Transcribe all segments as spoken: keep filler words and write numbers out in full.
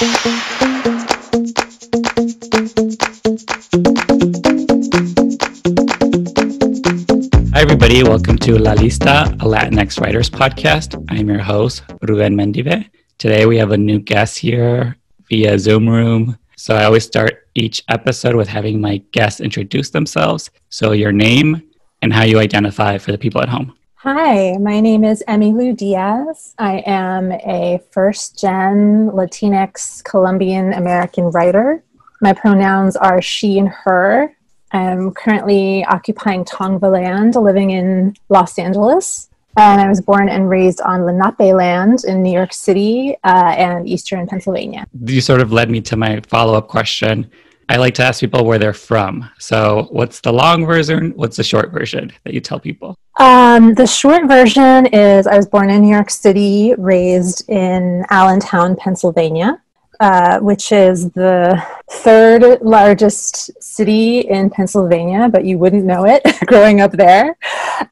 Hi everybody, welcome to La Lista, a Latinx writers podcast. I'm your host, Ruben Mendive. Today we have a new guest here via Zoom room. So I always start each episode with having my guests introduce themselves. So your name and how you identify for the people at home. Hi, my name is Emmylou Diaz. I am a first-gen Latinx Colombian American writer. My pronouns are she and her. I'm currently occupying Tongva land, living in Los Angeles. And I was born and raised on Lenape land in New York City uh, and eastern Pennsylvania. You sort of led me to my follow-up question. I like to ask people where they're from. So what's the long version? What's the short version that you tell people? Um, the short version is I was born in New York City, raised in Allentown, Pennsylvania, uh, which is the third largest city in Pennsylvania, but you wouldn't know it growing up there.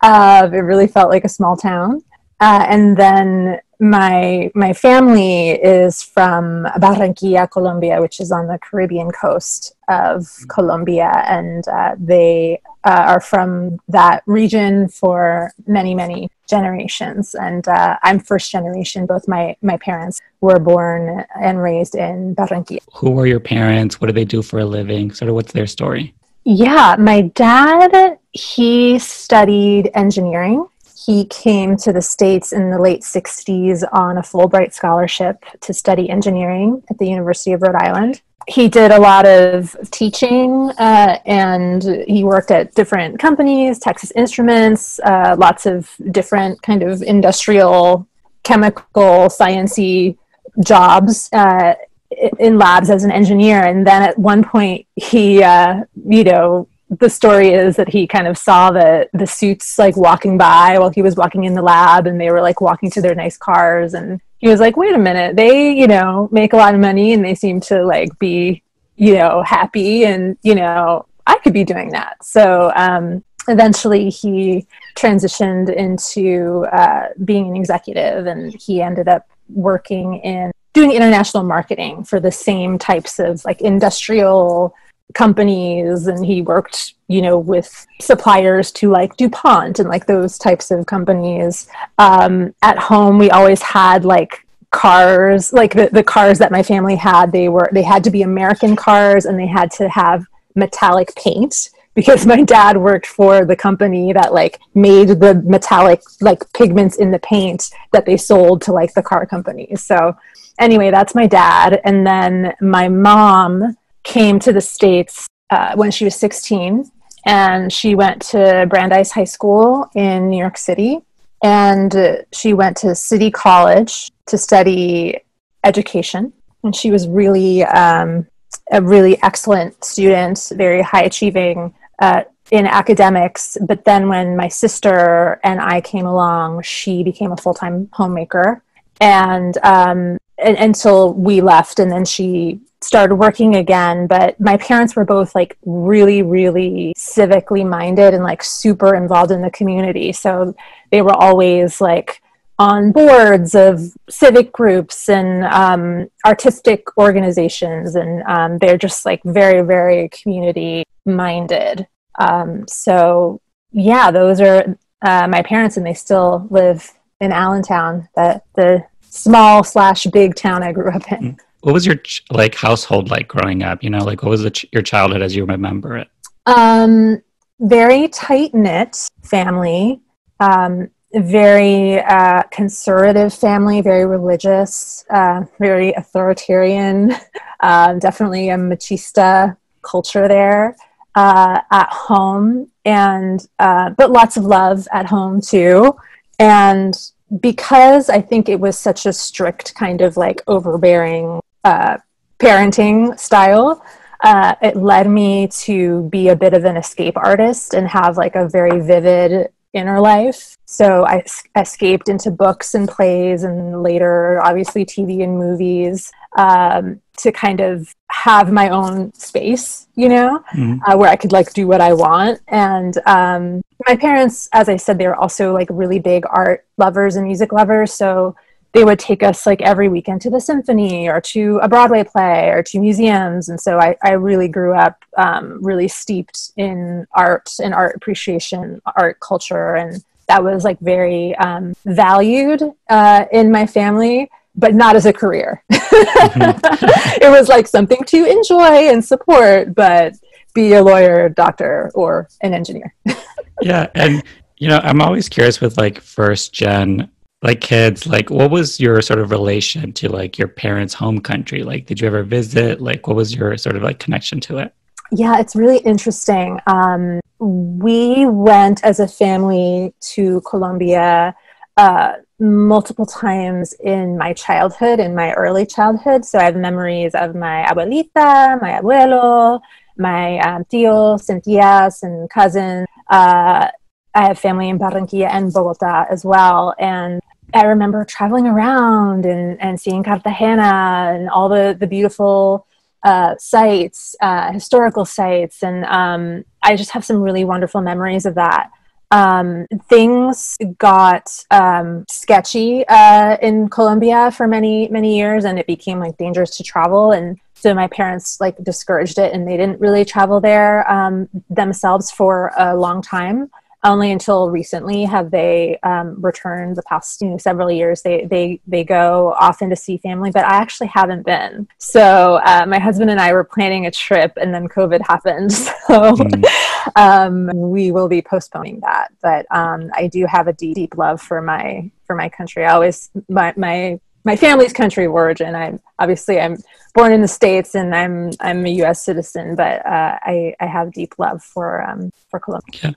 Uh, it really felt like a small town. Uh, and then my my family is from Barranquilla, Colombia, which is on the Caribbean coast of mm-hmm. Colombia, and uh, they Uh, are from that region for many, many generations. And uh, I'm first generation. Both my, my parents were born and raised in Barranquilla. Who were your parents? What do they do for a living? Sort of what's their story? Yeah, my dad, he studied engineering. He came to the States in the late sixties on a Fulbright scholarship to study engineering at the University of Rhode Island. He did a lot of teaching uh, and he worked at different companies, Texas Instruments, uh, lots of different kind of industrial, chemical, sciencey jobs uh, in labs as an engineer. And then at one point he, uh, you know, the story is that he kind of saw the, the suits like walking by while he was walking in the lab, and they were like walking to their nice cars, and he was like, wait a minute, they, you know, make a lot of money and they seem to like be, you know, happy, and, you know, I could be doing that. So um, eventually he transitioned into uh, being an executive, and he ended up working in doing international marketing for the same types of like industrial companies, and he worked, you know, with suppliers to like DuPont and like those types of companies. Um, at home, we always had like cars, like the, the cars that my family had, they were, they had to be American cars, and they had to have metallic paint, because my dad worked for the company that like made the metallic like pigments in the paint that they sold to like the car companies. So anyway, that's my dad. And then my mom came to the States uh, when she was sixteen, and she went to Brandeis High School in New York City, and uh, she went to City College to study education. And she was really um, a really excellent student, very high achieving uh, in academics. But then when my sister and I came along, she became a full-time homemaker, and um, and until we left, and then she started working again. But my parents were both like really, really civically minded and like super involved in the community. So they were always like on boards of civic groups and um, artistic organizations. And um, they're just like very, very community minded. Um, so yeah, those are uh, my parents, and they still live in Allentown, the, the small slash big town I grew up in. Mm-hmm. What was your ch- like household like growing up? You know, like what was the ch- your childhood as you remember it? Um, very tight-knit family, um, very uh, conservative family, very religious, uh, very authoritarian, uh, definitely a machista culture there uh, at home, and uh, but lots of love at home too. And because I think it was such a strict kind of like overbearing Uh, parenting style, uh, it led me to be a bit of an escape artist and have like a very vivid inner life. So I s- escaped into books and plays, and later obviously T V and movies, um, to kind of have my own space, you know, mm-hmm. uh, where I could like do what I want. And um, my parents, as I said, they were also like really big art lovers and music lovers. So they would take us like every weekend to the symphony or to a Broadway play or to museums. And so I, I really grew up um, really steeped in art and art appreciation, art culture. And that was like very um, valued uh, in my family, but not as a career. It was like something to enjoy and support, but be a lawyer, doctor, or an engineer. Yeah. And, you know, I'm always curious with like first gen like kids, like what was your sort of relation to like your parents' home country? Like, did you ever visit? Like, what was your sort of like connection to it? Yeah, it's really interesting. Um, we went as a family to Colombia uh, multiple times in my childhood, in my early childhood. So I have memories of my abuelita, my abuelo, my um, tios and tias and cousins. Uh, I have family in Barranquilla and Bogota as well. And I remember traveling around and, and seeing Cartagena and all the, the beautiful uh, sites, uh, historical sites. And um, I just have some really wonderful memories of that. Um, things got um, sketchy uh, in Colombia for many, many years, and it became like dangerous to travel. And so my parents like discouraged it, and they didn't really travel there um, themselves for a long time. Only until recently have they um, returned. The past you know, several years, they, they, they go often to see family, but I actually haven't been. So uh, my husband and I were planning a trip and then COVID happened. So mm. um, we will be postponing that. But um, I do have a deep, deep love for my, for my country. I always, my, my, my family's country of origin. I'm obviously I'm born in the States and I'm, I'm a U S citizen, but uh, I, I have deep love for, um, for Colombia. Yeah.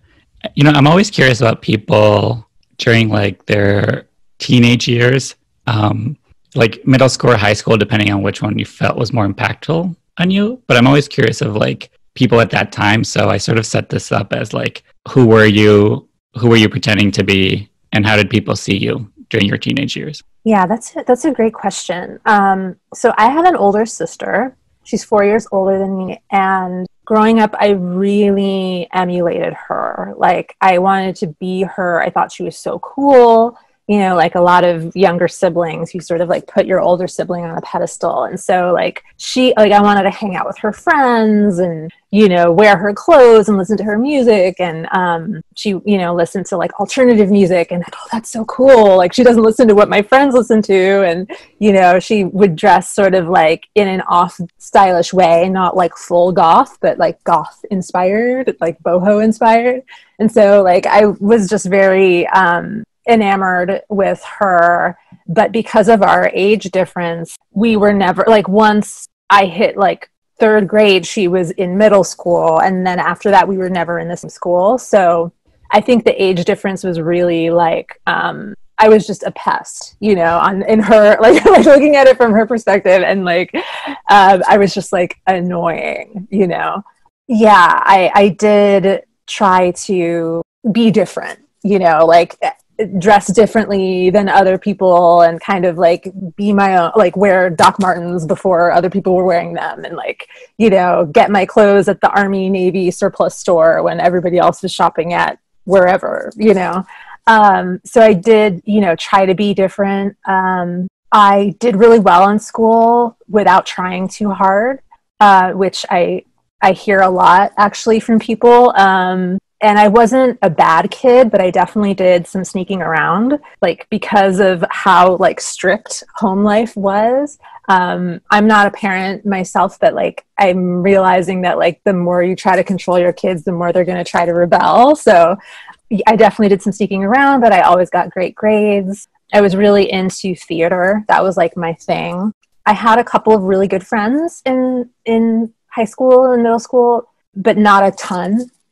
You know, I'm always curious about people during like their teenage years, um, like middle school or high school, depending on which one you felt was more impactful on you. But I'm always curious of like people at that time. So I sort of set this up as like, who were you? Who were you pretending to be? And how did people see you during your teenage years? Yeah, that's a, that's a great question. Um, so I have an older sister. She's four years older than me. And growing up, I really emulated her. Like, I wanted to be her. I thought she was so cool. You know, like a lot of younger siblings, you sort of like put your older sibling on a pedestal. And so like she, like I wanted to hang out with her friends and, you know, wear her clothes and listen to her music. And um, she, you know, listened to like alternative music and like, oh, that's so cool. Like she doesn't listen to what my friends listen to. And, you know, she would dress sort of like in an off stylish way, not like full goth, but like goth inspired, like boho inspired. And so like, I was just very, um, enamored with her, but because of our age difference, we were never like, once I hit like third grade, she was in middle school. And then after that, we were never in the same school. So I think the age difference was really like, um, I was just a pest, you know, on in her, like, like looking at it from her perspective. And like, um, I was just like annoying, you know? Yeah, I, I did try to be different, you know, like dress differently than other people and kind of like be my own, like wear Doc Martens before other people were wearing them and like, you know, get my clothes at the Army, Navy surplus store when everybody else was shopping at wherever, you know? Um, so I did, you know, try to be different. Um, I did really well in school without trying too hard, uh, which I, I hear a lot actually from people. Um, And I wasn't a bad kid, but I definitely did some sneaking around, like because of how like strict home life was. Um, I'm not a parent myself, but like I'm realizing that like the more you try to control your kids, the more they're going to try to rebel. So I definitely did some sneaking around, but I always got great grades. I was really into theater. That was like my thing. I had a couple of really good friends in, in high school and middle school, but not a ton.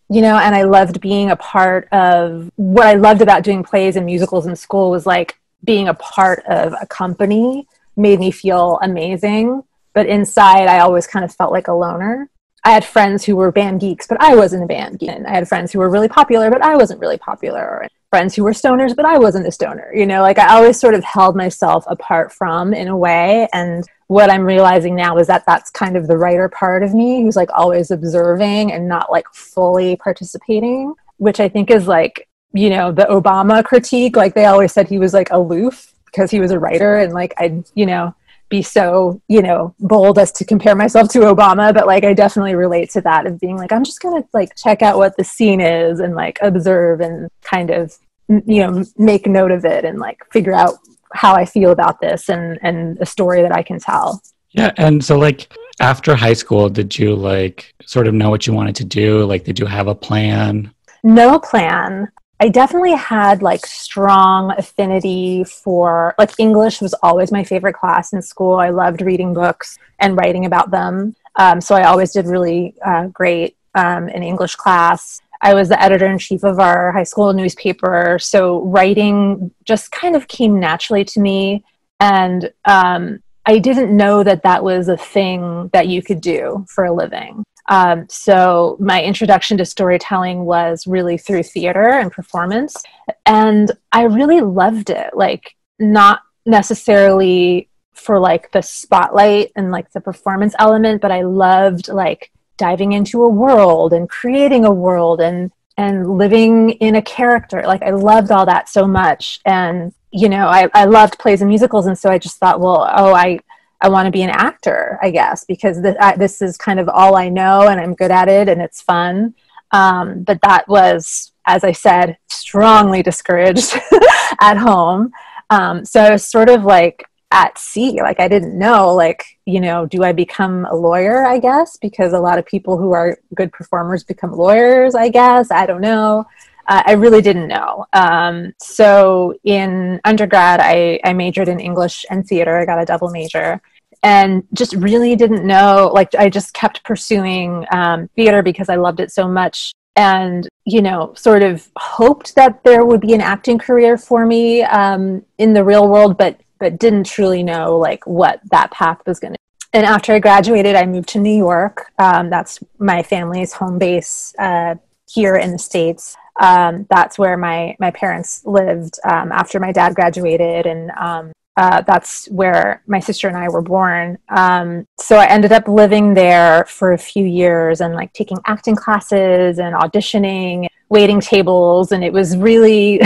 You know, and I loved being a part of, what I loved about doing plays and musicals in school was like being a part of a company made me feel amazing. But inside, I always kind of felt like a loner. I had friends who were band geeks, but I wasn't a band geek. I had friends who were really popular, but I wasn't really popular. Or friends who were stoners, but I wasn't a stoner. You know, like I always sort of held myself apart from in a way. And what I'm realizing now is that that's kind of the writer part of me who's like always observing and not like fully participating, which I think is like, you know, the Obama critique, like they always said he was like aloof. because he was a writer, and like, I'd, you know, be so, you know, bold as to compare myself to Obama, but like, I definitely relate to that of being like, I'm just gonna like check out what the scene is and like observe and kind of, you know, make note of it and like figure out how I feel about this and, and a story that I can tell. Yeah. And so like after high school, did you like sort of know what you wanted to do? Like, did you have a plan? No plan. I definitely had like strong affinity for, like, English was always my favorite class in school. I loved reading books and writing about them. Um, so I always did really uh, great um, in English class. I was the editor-in-chief of our high school newspaper. So writing just kind of came naturally to me. And um, I didn't know that that was a thing that you could do for a living. Um, so my introduction to storytelling was really through theater and performance. And I really loved it, like not necessarily for like the spotlight and like the performance element, but I loved like diving into a world and creating a world and, and living in a character. Like I loved all that so much. And, you know, I, I loved plays and musicals. And so I just thought, well, oh, I, I want to be an actor, I guess, because th I, this is kind of all I know and I'm good at it and it's fun. Um, but that was, as I said, strongly discouraged at home. Um, so I was sort of like at sea, like I didn't know, like, you know, do I become a lawyer, I guess, because a lot of people who are good performers become lawyers, I guess, I don't know. Uh, I really didn't know. Um, so in undergrad, I, I majored in English and theater. I got a double major and just really didn't know. Like, I just kept pursuing um, theater because I loved it so much and, you know, sort of hoped that there would be an acting career for me um, in the real world, but, but didn't truly know like what that path was going to be. And after I graduated, I moved to New York. Um, that's my family's home base uh, here in the States. Um, that's where my, my parents lived um, after my dad graduated, and um, uh, that's where my sister and I were born. Um, so I ended up living there for a few years and like taking acting classes and auditioning, waiting tables, and it was really,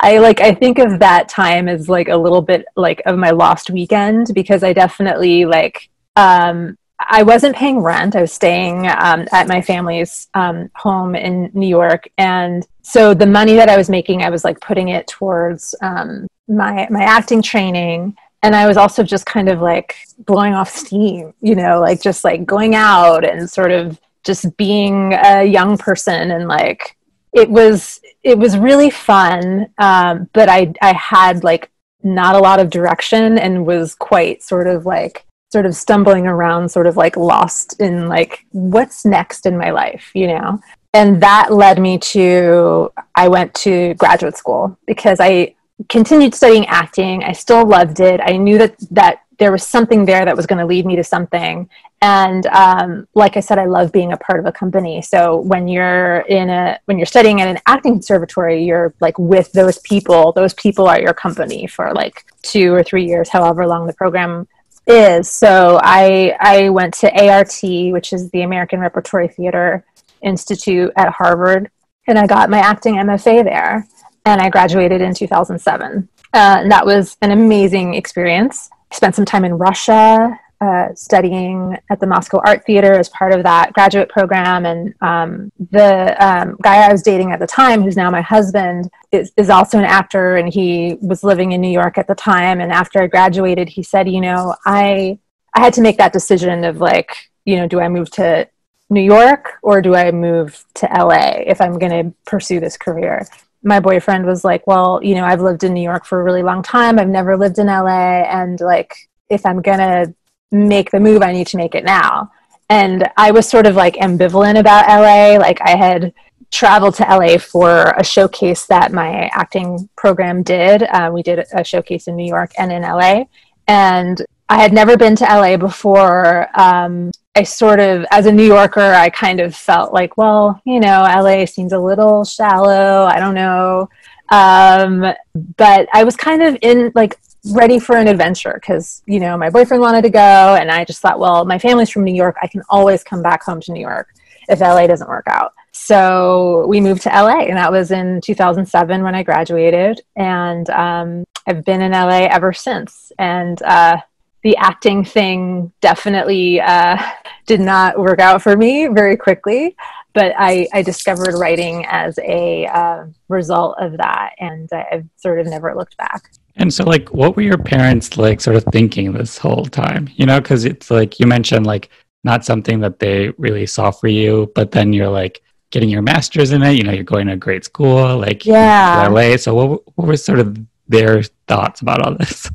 I like, I think of that time as like a little bit like of my lost weekend, because I definitely like, um, I wasn't paying rent. I was staying um, at my family's um, home in New York. And so the money that I was making, I was like putting it towards um, my, my acting training. And I was also just kind of like blowing off steam, you know, like just like going out and sort of just being a young person. And like, it was, it was really fun. Um, but I, I had like not a lot of direction and was quite sort of like, sort of stumbling around, sort of like lost in like, what's next in my life, you know? And that led me to, I went to graduate school because I continued studying acting. I still loved it. I knew that, that there was something there that was going to lead me to something. And um, like I said, I love being a part of a company. So when you're in a, when you're studying at an acting conservatory, you're like with those people, those people are your company for like two or three years, however long the program is. So I, I went to A R T, which is the American Repertory Theater Institute at Harvard, and I got my acting M F A there, and I graduated in two thousand seven. Uh, and that was an amazing experience. I spent some time in Russia uh, studying at the Moscow Art Theater as part of that graduate program, and um, the um, guy I was dating at the time, who's now my husband, is, is also an actor, and he was living in New York at the time. And after I graduated, he said, you know, I, I had to make that decision of like, you know, do I move to New York or do I move to L A if I'm going to pursue this career? My boyfriend was like, well, you know, I've lived in New York for a really long time. I've never lived in L A. And like, if I'm going to make the move, I need to make it now. And I was sort of like ambivalent about L A. Like I had traveled to L A for a showcase that my acting program did. Uh, we did a showcase in New York and in L A. And I had never been to L A before. Um, I sort of, as a New Yorker, I kind of felt like, well, you know, L A seems a little shallow. I don't know. Um, but I was kind of in like ready for an adventure because, you know, my boyfriend wanted to go. And I just thought, well, my family's from New York. I can always come back home to New York if L A doesn't work out. So we moved to L A, and that was in two thousand seven when I graduated. And um, I've been in L A ever since. And uh, the acting thing definitely uh, did not work out for me very quickly. But I, I discovered writing as a uh, result of that. And I've sort of never looked back. And so, like, what were your parents, like, sort of thinking this whole time? You know, because it's like you mentioned, like, not something that they really saw for you, but then you're, like, getting your master's in it. You know, you're going to a great school, like, yeah. L A. So what, what were sort of their thoughts about all this?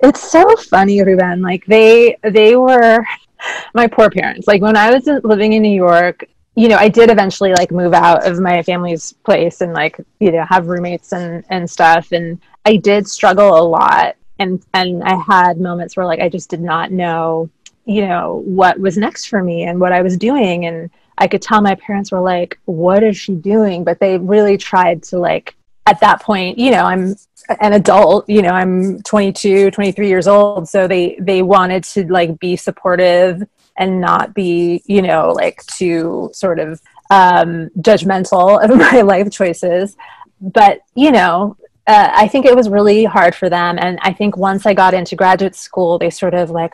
It's so funny, Ruben. Like, they, they were my poor parents. Like, when I was living in New York, you know, I did eventually, like, move out of my family's place and, like, you know, have roommates and, and stuff. And I did struggle a lot. And, and I had moments where, like, I just did not know, you know, what was next for me and what I was doing. And I could tell my parents were like, what is she doing? But they really tried to, like, at that point, you know, I'm an adult, you know, I'm twenty-two, twenty-three years old. So they, they wanted to, like, be supportive and not be, you know, like, too sort of um, judgmental of my life choices. But, you know, uh, I think it was really hard for them. And I think once I got into graduate school, they sort of, like,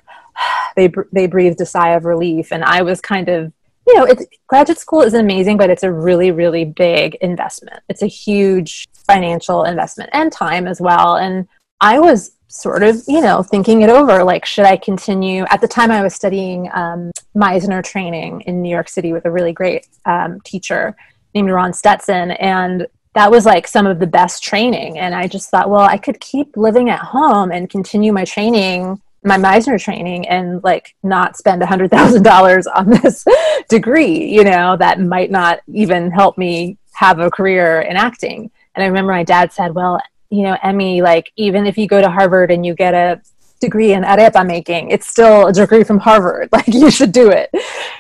they, they breathed a sigh of relief. And I was kind of, you know, it's, graduate school is amazing, but it's a really, really big investment. It's a huge financial investment and time as well. And I was sort of, you know, thinking it over, like, should I continue? At the time I was studying um, Meisner training in New York City with a really great um, teacher named Ron Stetson. And that was, like, some of the best training. And I just thought, well, I could keep living at home and continue my training, my Meisner training, and, like, not spend one hundred thousand dollars on this degree, you know, that might not even help me have a career in acting. And I remember my dad said, well, you know, Emmy, like, even if you go to Harvard and you get a degree in arepa making, it's still a degree from Harvard. Like, you should do it,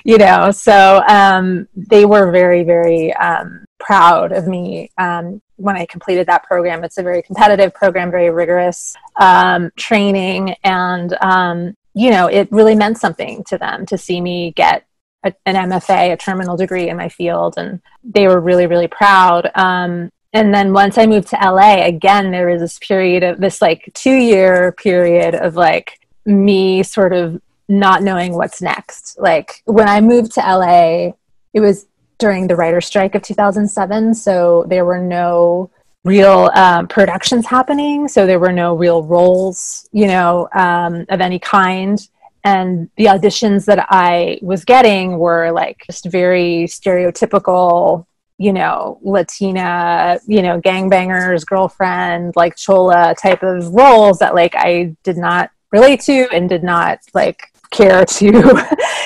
you know? So um, they were very, very um, proud of me um, when I completed that program. It's a very competitive program, very rigorous um, training. And, um, you know, it really meant something to them to see me get a, an M F A, a terminal degree in my field. And they were really, really proud. Um, And then once I moved to L A, again, there was this period of this, like, two year period of, like, me sort of not knowing what's next. Like, when I moved to L A, it was during the writer's strike of two thousand seven. So there were no real um, productions happening. So there were no real roles, you know, um, of any kind. And the auditions that I was getting were, like, just very stereotypical, you know, Latina, you know, gangbangers, girlfriend, like, chola type of roles that, like, I did not relate to and did not, like, care to,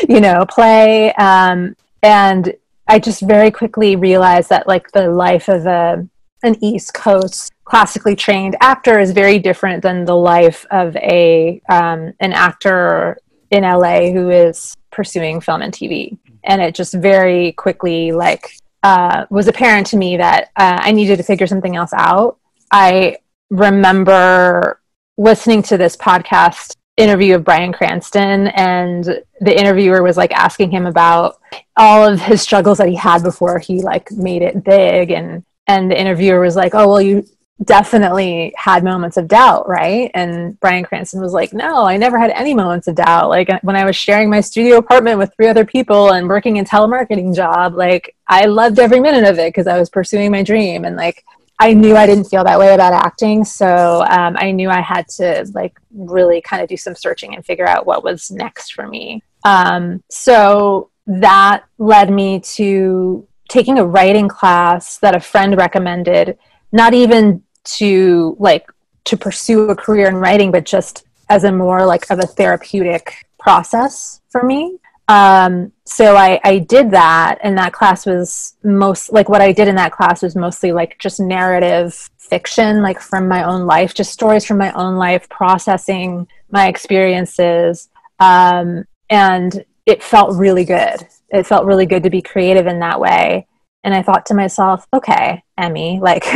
you know, play. Um, and I just very quickly realized that, like, the life of a, an East Coast classically trained actor is very different than the life of a, um, an actor in L A who is pursuing film and T V. And it just very quickly, like, Uh, was apparent to me that uh, I needed to figure something else out. I remember listening to this podcast interview of Bryan Cranston, and the interviewer was, like, asking him about all of his struggles that he had before he, like, made it big. And, and the interviewer was like, oh, well, you definitely had moments of doubt, right? And Bryan Cranston was like, no, I never had any moments of doubt. Like, when I was sharing my studio apartment with three other people and working a telemarketing job, like, I loved every minute of it because I was pursuing my dream. And, like, I knew I didn't feel that way about acting. So um, I knew I had to, like, really kind of do some searching and figure out what was next for me. Um, so that led me to taking a writing class that a friend recommended, not even to, like, to pursue a career in writing, but just as a more, like, of a therapeutic process for me. Um, so I, I did that, and that class was most, like, what I did in that class was mostly, like, just narrative fiction, like, from my own life, just stories from my own life, processing my experiences. Um, and it felt really good. It felt really good to be creative in that way. And I thought to myself, okay, Emmy, like,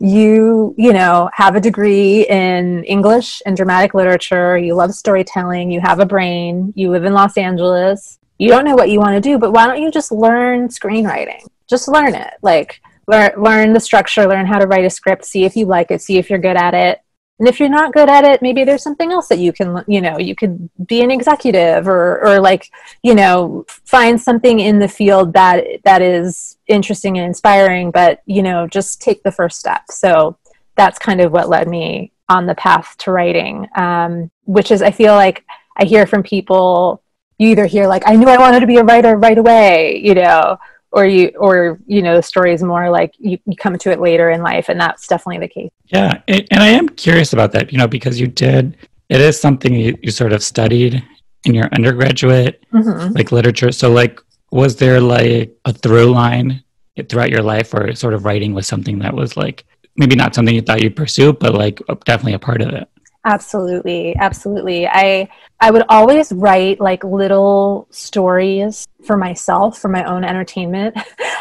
you, you know, have a degree in English and dramatic literature. You love storytelling. You have a brain. You live in Los Angeles. You don't know what you want to do, but why don't you just learn screenwriting? Just learn it. Like, learn, learn the structure, learn how to write a script, see if you like it, see if you're good at it. And if you're not good at it, maybe there's something else that you can, you know, you could be an executive or, or like, you know, find something in the field that, that is interesting and inspiring, but, you know, just take the first step. So that's kind of what led me on the path to writing, um, which is, I feel like I hear from people, you either hear like, I knew I wanted to be a writer right away, you know, or you, or, you know, the story is more like you, you come to it later in life. And that's definitely the case. Yeah. And I am curious about that, you know, because you did, it is something you, you sort of studied in your undergraduate, mm-hmm. like literature. So like, was there like a through line throughout your life, or sort of writing was something that was like, maybe not something you thought you'd pursue, but like definitely a part of it? Absolutely. Absolutely. I, I would always write like little stories for myself, for my own entertainment.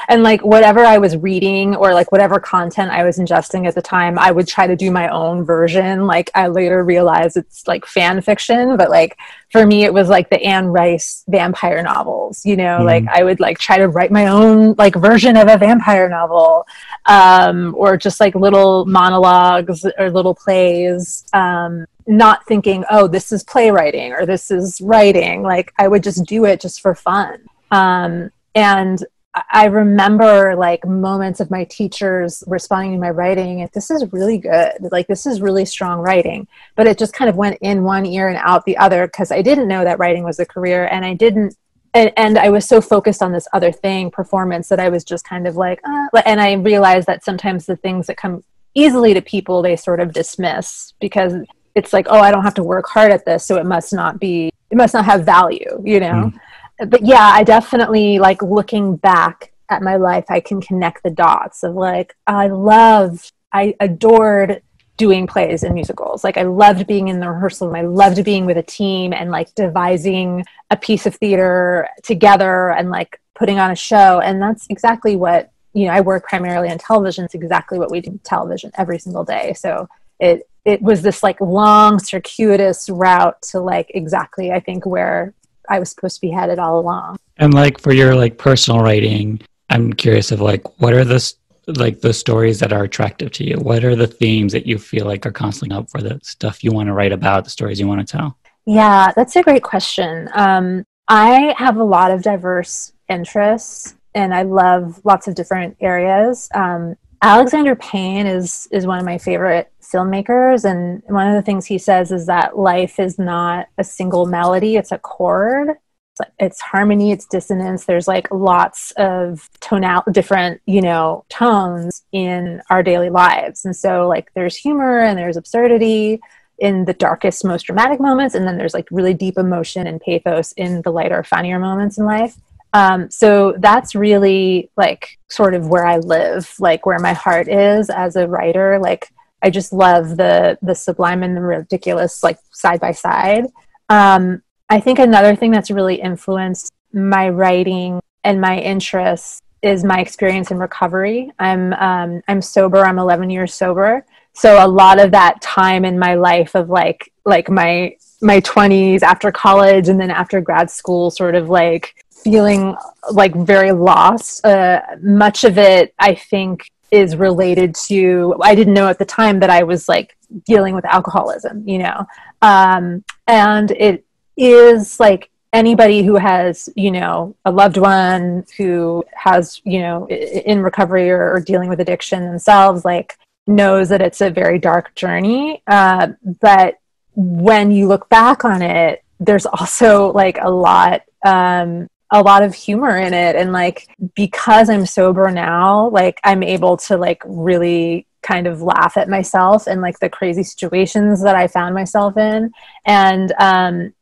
And like whatever I was reading or like whatever content I was ingesting at the time, I would try to do my own version. Like I later realized it's like fan fiction, but like for me, it was like the Anne Rice vampire novels, you know, mm. like I would like try to write my own like version of a vampire novel, um, or just like little monologues or little plays. Um, not thinking, oh, this is playwriting or this is writing. Like I would just do it just for fun. Um, and I remember like moments of my teachers responding to my writing and this is really good. Like this is really strong writing, but it just kind of went in one ear and out the other because I didn't know that writing was a career and I didn't, and, and I was so focused on this other thing, performance, that I was just kind of like, uh, and I realized that sometimes the things that come easily to people, they sort of dismiss because it's like, oh, I don't have to work hard at this, so it must not be, it must not have value, you know? Mm. But yeah, I definitely, like, looking back at my life, I can connect the dots of, like, I loved, I adored doing plays and musicals. Like, I loved being in the rehearsal room. I loved being with a team and, like, devising a piece of theater together and, like, putting on a show. And that's exactly what, you know, I work primarily on television. It's exactly what we do on television every single day. So it, it was this like long circuitous route to like exactly, I think, where I was supposed to be headed all along. And like for your like personal writing, I'm curious of like, what are the, like the stories that are attractive to you? What are the themes that you feel like are constantly up for the stuff you want to write about, the stories you want to tell? Yeah, that's a great question. Um, I have a lot of diverse interests and I love lots of different areas. Um, Alexander Payne is, is one of my favorite filmmakers. And one of the things he says is that life is not a single melody. It's a chord. It's, like, it's harmony, it's dissonance. There's like lots of tonal, different, you know, tones in our daily lives. And so like there's humor and there's absurdity in the darkest, most dramatic moments. And then there's like really deep emotion and pathos in the lighter, funnier moments in life. Um, so that's really like sort of where I live, like where my heart is as a writer. Like I just love the, the sublime and the ridiculous, like side by side. Um, I think another thing that's really influenced my writing and my interests is my experience in recovery. I'm, um, I'm sober. I'm eleven years sober. So a lot of that time in my life of like, like my, my twenties after college and then after grad school, sort of like feeling like very lost. Uh, much of it, I think, is related to, I didn't know at the time that I was like dealing with alcoholism, you know? Um, and it is like anybody who has, you know, a loved one who has, you know, in recovery or, or dealing with addiction themselves, like knows that it's a very dark journey. Uh, but when you look back on it, there's also like a lot, um, a lot of humor in it. And like, because I'm sober now, like I'm able to like really kind of laugh at myself and like the crazy situations that I found myself in. And, um,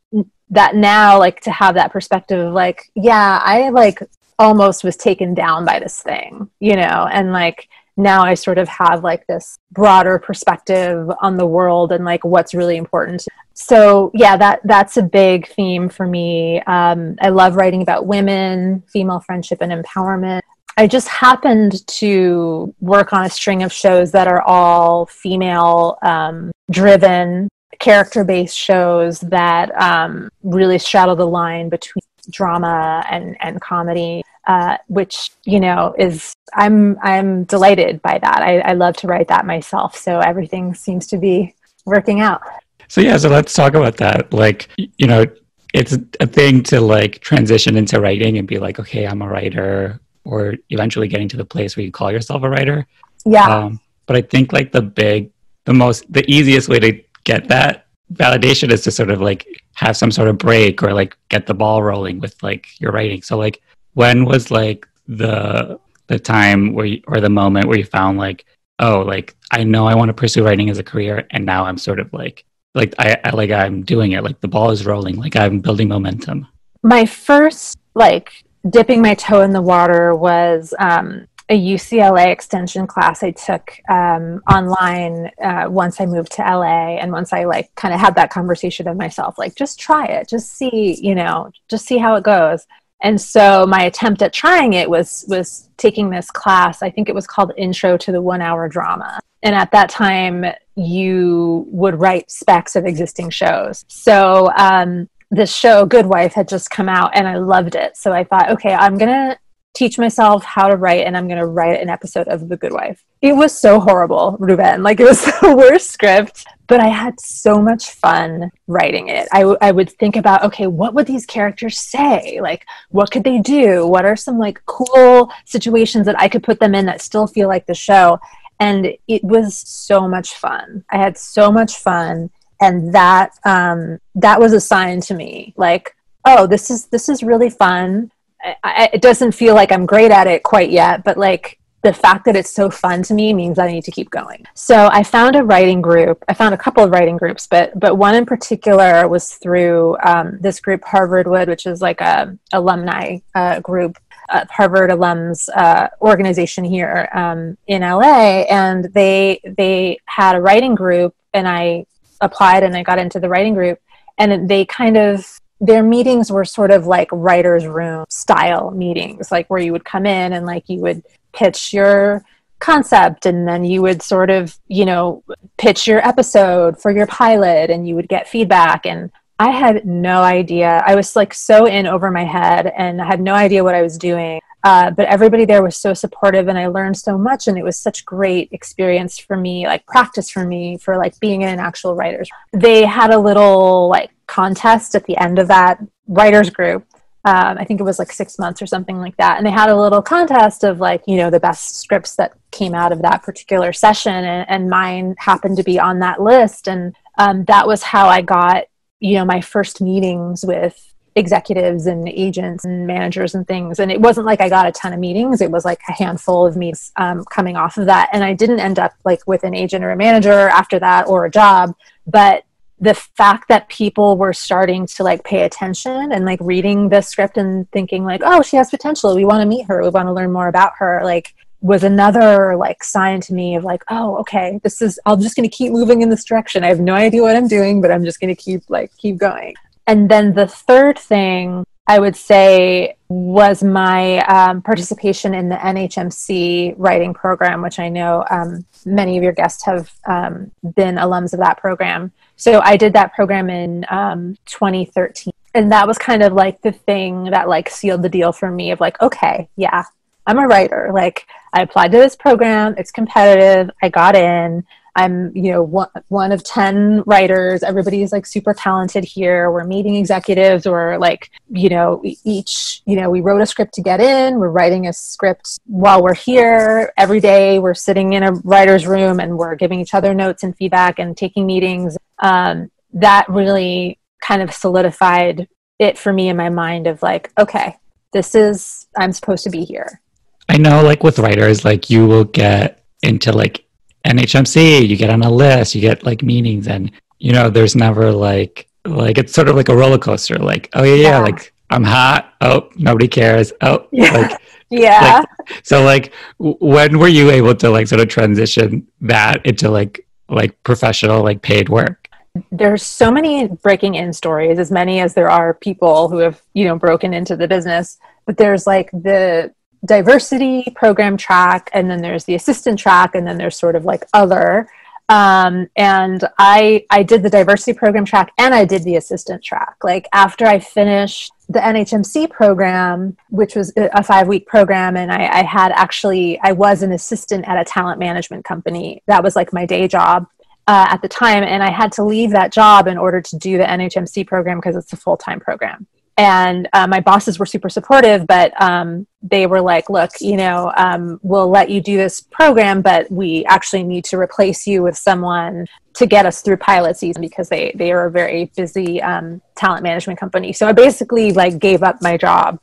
that now, like to have that perspective of like, yeah, I like almost was taken down by this thing, you know, and like, now I sort of have like this broader perspective on the world and like what's really important. So yeah, that that's a big theme for me. Um, I love writing about women, female friendship and empowerment. I just happened to work on a string of shows that are all female um, driven, character-based shows that um, really straddle the line between drama and, and comedy. Uh, which, you know, is, I'm, I'm delighted by that. I, I love to write that myself. So everything seems to be working out. So yeah, so let's talk about that. Like, you know, it's a thing to like transition into writing and be like, okay, I'm a writer, or eventually getting to the place where you call yourself a writer. Yeah. Um, but I think like the big, the most, the easiest way to get that validation is to sort of like have some sort of break or like get the ball rolling with like your writing. So like, when was like the the time where you, or the moment where you found like, oh, like I know I want to pursue writing as a career, and now I'm sort of like, like I, I like I'm doing it, like the ball is rolling, like I'm building momentum. My first like dipping my toe in the water was um, a U C L A extension class I took um, online uh, once I moved to L A, and once I like kind of had that conversation of myself, like just try it, just see, you know, just see how it goes. And so my attempt at trying it was was taking this class. I think it was called Intro to the One Hour Drama. And at that time, you would write specs of existing shows. So um, this show, Good Wife, had just come out, and I loved it. So I thought, okay, I'm going to teach myself how to write, and I'm going to write an episode of The Good Wife. It was so horrible, Ruben. Like, it was the worst script, but I had so much fun writing it. I, w- I would think about, okay, what would these characters say? Like, what could they do? What are some, like, cool situations that I could put them in that still feel like the show? And it was so much fun. I had so much fun. And that um, that was a sign to me, like, oh, this is this is really fun. I, I, it doesn't feel like I'm great at it quite yet, but like the fact that it's so fun to me means I need to keep going. So I found a writing group. I found a couple of writing groups, but but one in particular was through um, this group, Harvardwood, which is like a alumni uh, group, uh, Harvard alums uh, organization here um, in L A, and they they had a writing group, and I applied and I got into the writing group, and they kind of. Their meetings were sort of like writer's room style meetings, like where you would come in and like you would pitch your concept, and then you would sort of, you know, pitch your episode for your pilot, and you would get feedback. And I had no idea. I was like so in over my head and I had no idea what I was doing. Uh, but everybody there was so supportive, and I learned so much, and it was such great experience for me, like practice for me for like being an actual writer. They had a little like contest at the end of that writers group. Um, I think it was like six months or something like that. And they had a little contest of like, you know, the best scripts that came out of that particular session. And, and mine happened to be on that list. And um, that was how I got, you know, my first meetings with executives and agents and managers and things. And it wasn't like I got a ton of meetings. It was like a handful of meetings um, coming off of that. And I didn't end up like with an agent or a manager after that or a job. But the fact that people were starting to like pay attention and like reading the script and thinking like, oh, she has potential. We want to meet her. We want to learn more about her. Like was another like sign to me of like, oh, okay, this is, I'm just going to keep moving in this direction. I have no idea what I'm doing, but I'm just going to keep like, keep going. And then the third thing I would say was my um, participation in the N H M C writing program, which I know um, many of your guests have um, been alums of that program. So I did that program in um, twenty thirteen. And that was kind of like the thing that like sealed the deal for me of like, okay, yeah, I'm a writer. Like I applied to this program. It's competitive. I got in. I'm, you know, one, one of ten writers. Everybody's like super talented here. We're meeting executives, or like, you know, each, you know, we wrote a script to get in. We're writing a script while we're here. Every day we're sitting in a writer's room and we're giving each other notes and feedback and taking meetings. Um, that really kind of solidified it for me in my mind of like, okay, this is, I'm supposed to be here. I know like with writers, like you will get into like N H M C, you get on a list, you get like meetings, and you know there's never like like it's sort of like a roller coaster. Like oh yeah yeah, yeah. Like I'm hot. Oh nobody cares. Oh yeah. Like yeah. Like, so like w- when were you able to like sort of transition that into like like professional like paid work? There's so many breaking in stories, as many as there are people who have you know broken into the business. But there's like the diversity program track, and then there's the assistant track, and then there's sort of like other. Um, and I I did the diversity program track, and I did the assistant track. Like after I finished the N H M C program, which was a five-week program, and I, I had actually I was an assistant at a talent management company. That was like my day job. uh, at the time, and I had to leave that job in order to do the N H M C program because it's a full-time program. And uh, my bosses were super supportive, but um, they were like, look, you know, um, we'll let you do this program, but we actually need to replace you with someone to get us through pilot season, because they, they are a very busy um, talent management company. So I basically like gave up my job,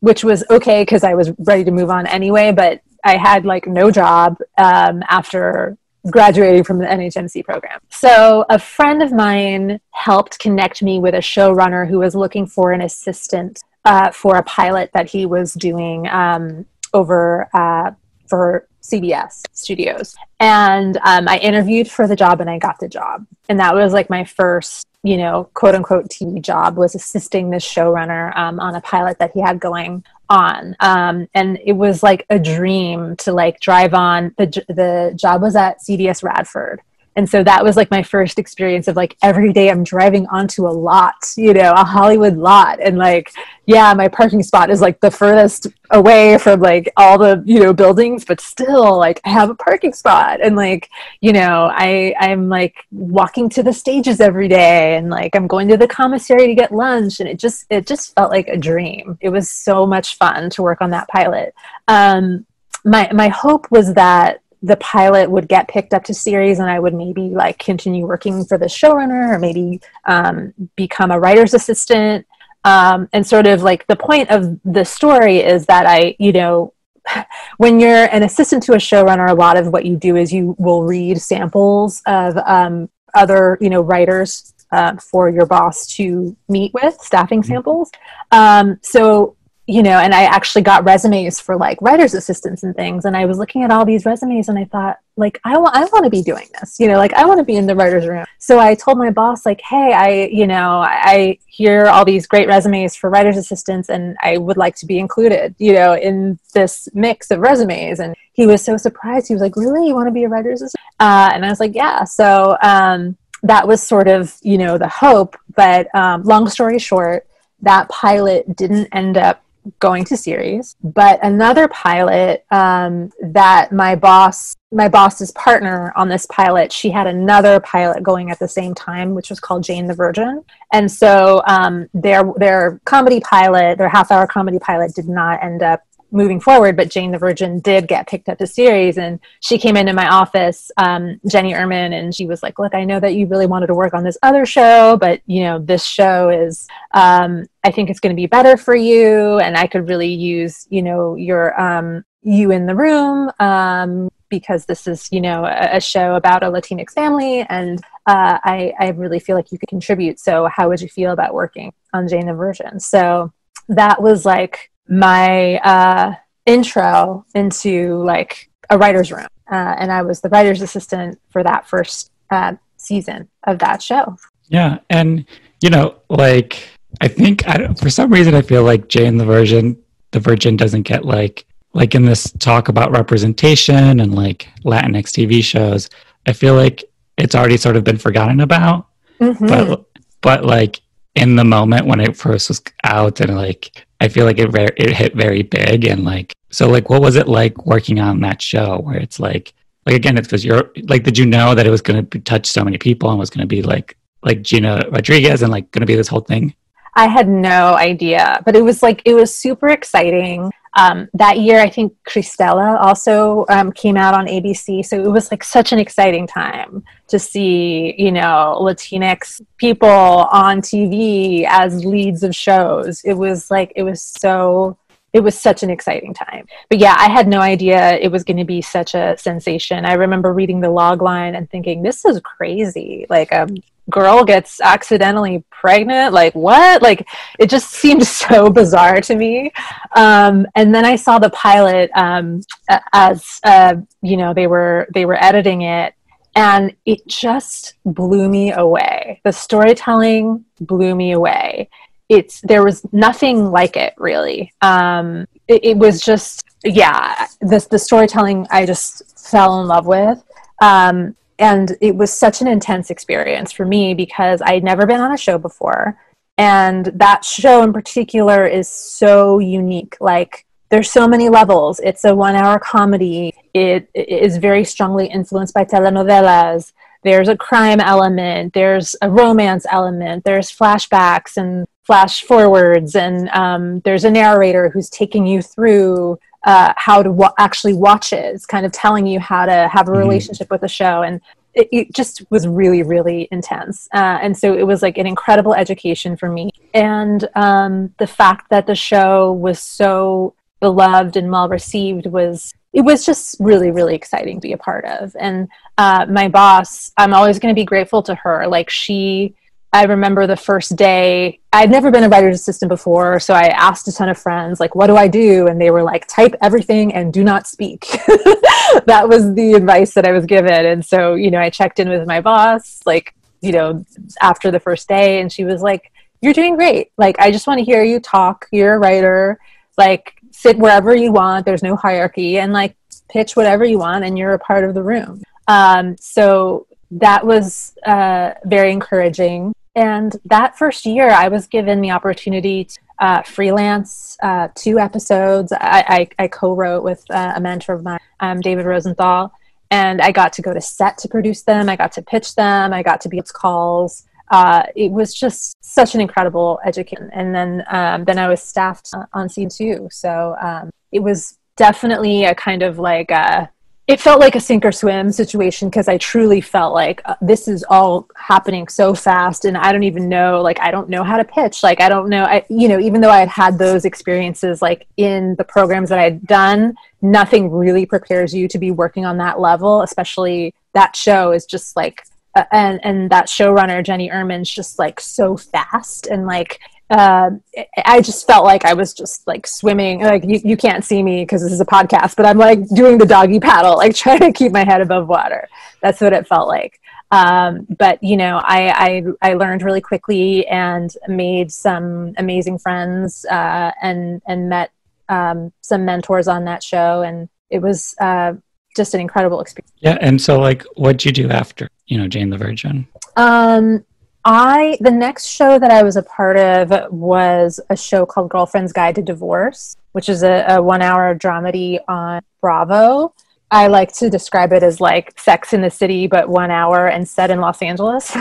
which was okay because I was ready to move on anyway, but I had like no job um, after graduating from the N H M C program. So a friend of mine helped connect me with a showrunner who was looking for an assistant uh, for a pilot that he was doing um, over uh, for C B S Studios. And um, I interviewed for the job and I got the job. And that was like my first, you know, quote unquote T V job, was assisting this showrunner um, on a pilot that he had going on. Um, and it was like a dream to like drive on. The, the job was at C B S Radford. And so that was like my first experience of like, every day I'm driving onto a lot, you know, a Hollywood lot. And like, yeah, my parking spot is like the furthest away from like all the, you know, buildings, but still like I have a parking spot. And like, you know, I, I'm like walking to the stages every day, and like I'm going to the commissary to get lunch. And it just, it just felt like a dream. It was so much fun to work on that pilot. Um, my, my hope was that the pilot would get picked up to series and I would maybe like continue working for the showrunner, or maybe um, become a writer's assistant. Um, and sort of like the point of the story is that I, you know, when you're an assistant to a showrunner, a lot of what you do is you will read samples of um, other, you know, writers uh, for your boss to meet with, staffing samples. Um, so you know, and I actually got resumes for like writer's assistants and things. And I was looking at all these resumes and I thought like, I, I want to be doing this, you know, like I want to be in the writer's room. So I told my boss like, hey, I, you know, I hear all these great resumes for writer's assistants and I would like to be included, you know, in this mix of resumes. And he was so surprised. He was like, really, you want to be a writer's assistant? Uh, and I was like, yeah. So um, that was sort of, you know, the hope, but um, long story short, that pilot didn't end up going to series, but another pilot um, that my boss, my boss's partner on this pilot, she had another pilot going at the same time, which was called Jane the Virgin. And so um, their, their comedy pilot, their half hour comedy pilot did not end up moving forward, but Jane the Virgin did get picked up to series. And she came into my office, um, Jennie Urman, and she was like, look, I know that you really wanted to work on this other show, but you know, this show is, um, I think it's going to be better for you. And I could really use, you know, your, um, you in the room, um, because this is, you know, a, a show about a Latinx family. And uh, I, I really feel like you could contribute. So how would you feel about working on Jane the Virgin? So that was like my uh, intro into like a writer's room. Uh, and I was the writer's assistant for that first uh, season of that show. Yeah. And, you know, like, I think I don't, for some reason, I feel like Jane the Virgin, the Virgin doesn't get like, like in this talk about representation and like Latinx T V shows, I feel like it's already sort of been forgotten about, mm-hmm. but, but like in the moment when it first was out and like, I feel like it it hit very big. And like, so like, what was it like working on that show where it's like, like, again, it's because you're like, did you know that it was going to touch so many people and was going to be like, like Gina Rodriguez and like going to be this whole thing? I had no idea, but it was like, it was super exciting. Um, that year, I think Cristela also um, came out on A B C. So it was like such an exciting time to see, you know, Latinx people on T V as leads of shows. It was like, it was so, it was such an exciting time. But yeah, I had no idea it was going to be such a sensation. I remember reading the log line and thinking, this is crazy. Like a girl gets accidentally pregnant. Like what? Like it just seemed so bizarre to me. Um, and then I saw the pilot um, as, uh, you know, they were, they were editing it. And it just blew me away. The storytelling blew me away. It's, there was nothing like it really. Um, it, it was just, yeah, this, the storytelling I just fell in love with. Um, and it was such an intense experience for me because I'd never been on a show before. And that show in particular is so unique. Like there's so many levels. It's a one hour comedy. It, it is very strongly influenced by telenovelas. There's a crime element, there's a romance element, there's flashbacks and flash forwards, and um, there's a narrator who's taking you through uh, how to wa actually watch it. It's kind of telling you how to have a relationship mm-hmm. with the show. And it, it just was really, really intense. Uh, and so it was like an incredible education for me. And um, the fact that the show was so beloved and well received was, it was just really, really exciting to be a part of. And uh, my boss, I'm always going to be grateful to her. Like she, I remember the first day, I'd never been a writer's assistant before. So I asked a ton of friends, like, what do I do? And they were like, type everything and do not speak. That was the advice that I was given. And so, you know, I checked in with my boss, like, you know, after the first day, and she was like, you're doing great. Like, I just want to hear you talk. You're a writer. Like, sit wherever you want. There's no hierarchy, and like pitch whatever you want, and you're a part of the room. Um, so that was uh, very encouraging. And that first year I was given the opportunity to uh, freelance uh, two episodes. I, I, I co-wrote with uh, a mentor of mine, um, David Rosenthal, and I got to go to set to produce them. I got to pitch them. I got to be on calls. Uh, it was just such an incredible education. And then, um, then I was staffed on season two. So um, it was definitely a kind of like, a, it felt like a sink or swim situation, because I truly felt like uh, this is all happening so fast, and I don't even know, like, I don't know how to pitch. Like, I don't know, I, you know, even though I had had those experiences, like in the programs that I had done, nothing really prepares you to be working on that level, especially that show is just like, Uh, and, and that showrunner, Jennie Urman's just like so fast. And like, uh, I just felt like I was just like swimming, like you, you can't see me because this is a podcast, but I'm like doing the doggy paddle, like trying to keep my head above water. That's what it felt like. Um, but you know, I, I, I learned really quickly and made some amazing friends, uh, and, and met, um, some mentors on that show. And it was, uh, just an incredible experience. Yeah. And so like, what'd you do after, you know, Jane the Virgin? Um, I, the next show that I was a part of was a show called Girlfriend's Guide to Divorce, which is a, a one hour dramedy on Bravo. I like to describe it as like Sex in the City, but one hour and set in Los Angeles.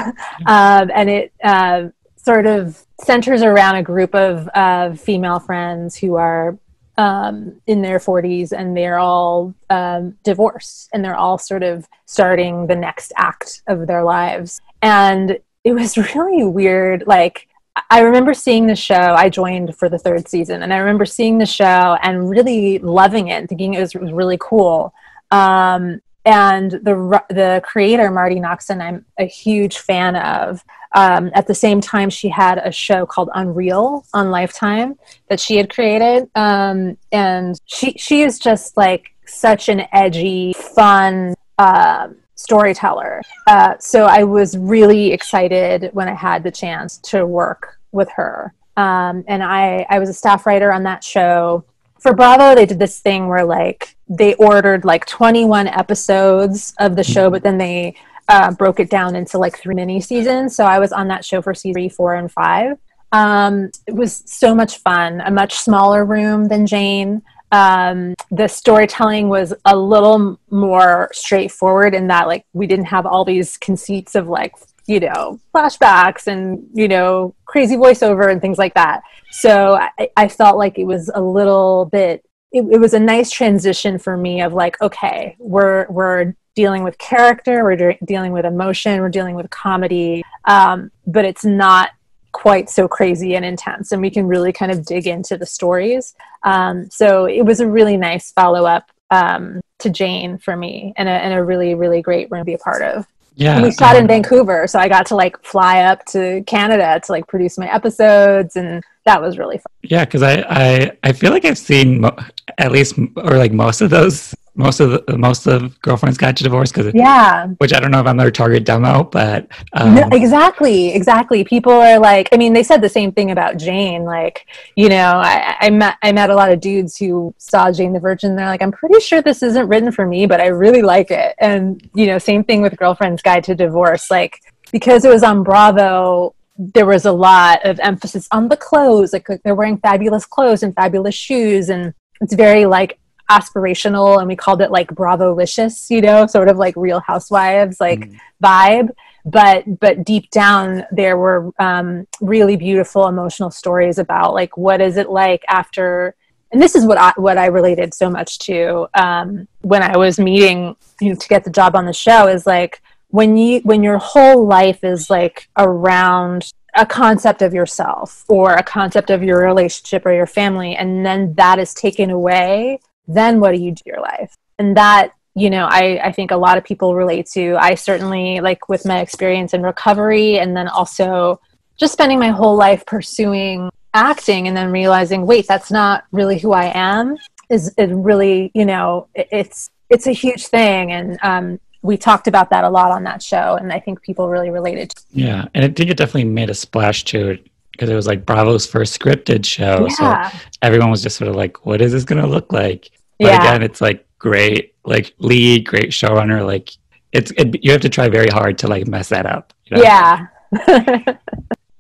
um, and it, uh, sort of centers around a group of, uh, female friends who are, Um, in their forties, and they're all um, divorced, and they're all sort of starting the next act of their lives. And it was really weird. Like, I remember seeing the show, I joined for the third season, and I remember seeing the show and really loving it, thinking it was, it was really cool. Um, and the, the creator, Marty Noxon, I'm a huge fan of. Um, at the same time, she had a show called Unreal on Lifetime that she had created. Um, and she, she is just like such an edgy, fun, uh, storyteller. Uh, so I was really excited when I had the chance to work with her. Um, and I, I was a staff writer on that show. For Bravo, they did this thing where like they ordered like twenty-one episodes of the show, but then they Uh, broke it down into like three mini seasons. So I was on that show for season three, four, and five. Um, it was so much fun. A much smaller room than Jane. Um, the storytelling was a little more straightforward in that like we didn't have all these conceits of like, you know, flashbacks and, you know, crazy voiceover and things like that. So I, I felt like it was a little bit, it, it was a nice transition for me of like, okay, we're, we're, dealing with character, we're de dealing with emotion, we're dealing with comedy, um, but it's not quite so crazy and intense, and we can really kind of dig into the stories. Um, so it was a really nice follow-up um, to Jane for me, and a, and a really, really great room to be a part of. Yeah, and we shot um, in Vancouver, so I got to like fly up to Canada to like produce my episodes, and that was really fun. Yeah, because I, I, I feel like I've seen mo at least, or like most of those Most of the, most of Girlfriend's Guide to Divorce, because yeah, which I don't know if I'm their target demo, but um. no, exactly, exactly. People are like, I mean, they said the same thing about Jane. Like, you know, I, I met I met a lot of dudes who saw Jane the Virgin. They're like, I'm pretty sure this isn't written for me, but I really like it. And you know, same thing with Girlfriend's Guide to Divorce. Like, because it was on Bravo, there was a lot of emphasis on the clothes. Like, like they're wearing fabulous clothes and fabulous shoes, and it's very like aspirational, and we called it like Bravo-licious, you know, sort of like Real Housewives, like mm. vibe. But, but deep down, there were um, really beautiful emotional stories about like, what is it like after, and this is what I, what I related so much to um, when I was meeting, you know, to get the job on the show, is like, when you, when your whole life is like around a concept of yourself or a concept of your relationship or your family, and then that is taken away, then what do you do your life? And that, you know, I, I think a lot of people relate to. I certainly, like with my experience in recovery, and then also just spending my whole life pursuing acting and then realizing, wait, that's not really who I am, is it really, you know, it, it's, it's a huge thing. And um, we talked about that a lot on that show. And I think people really related to. Yeah. And I think it definitely made a splash to it, because it was like Bravo's first scripted show. Yeah. So everyone was just sort of like, what is this going to look like? But yeah. again, it's like, great like lead, great showrunner, like it's it, you have to try very hard to like mess that up, you know? Yeah.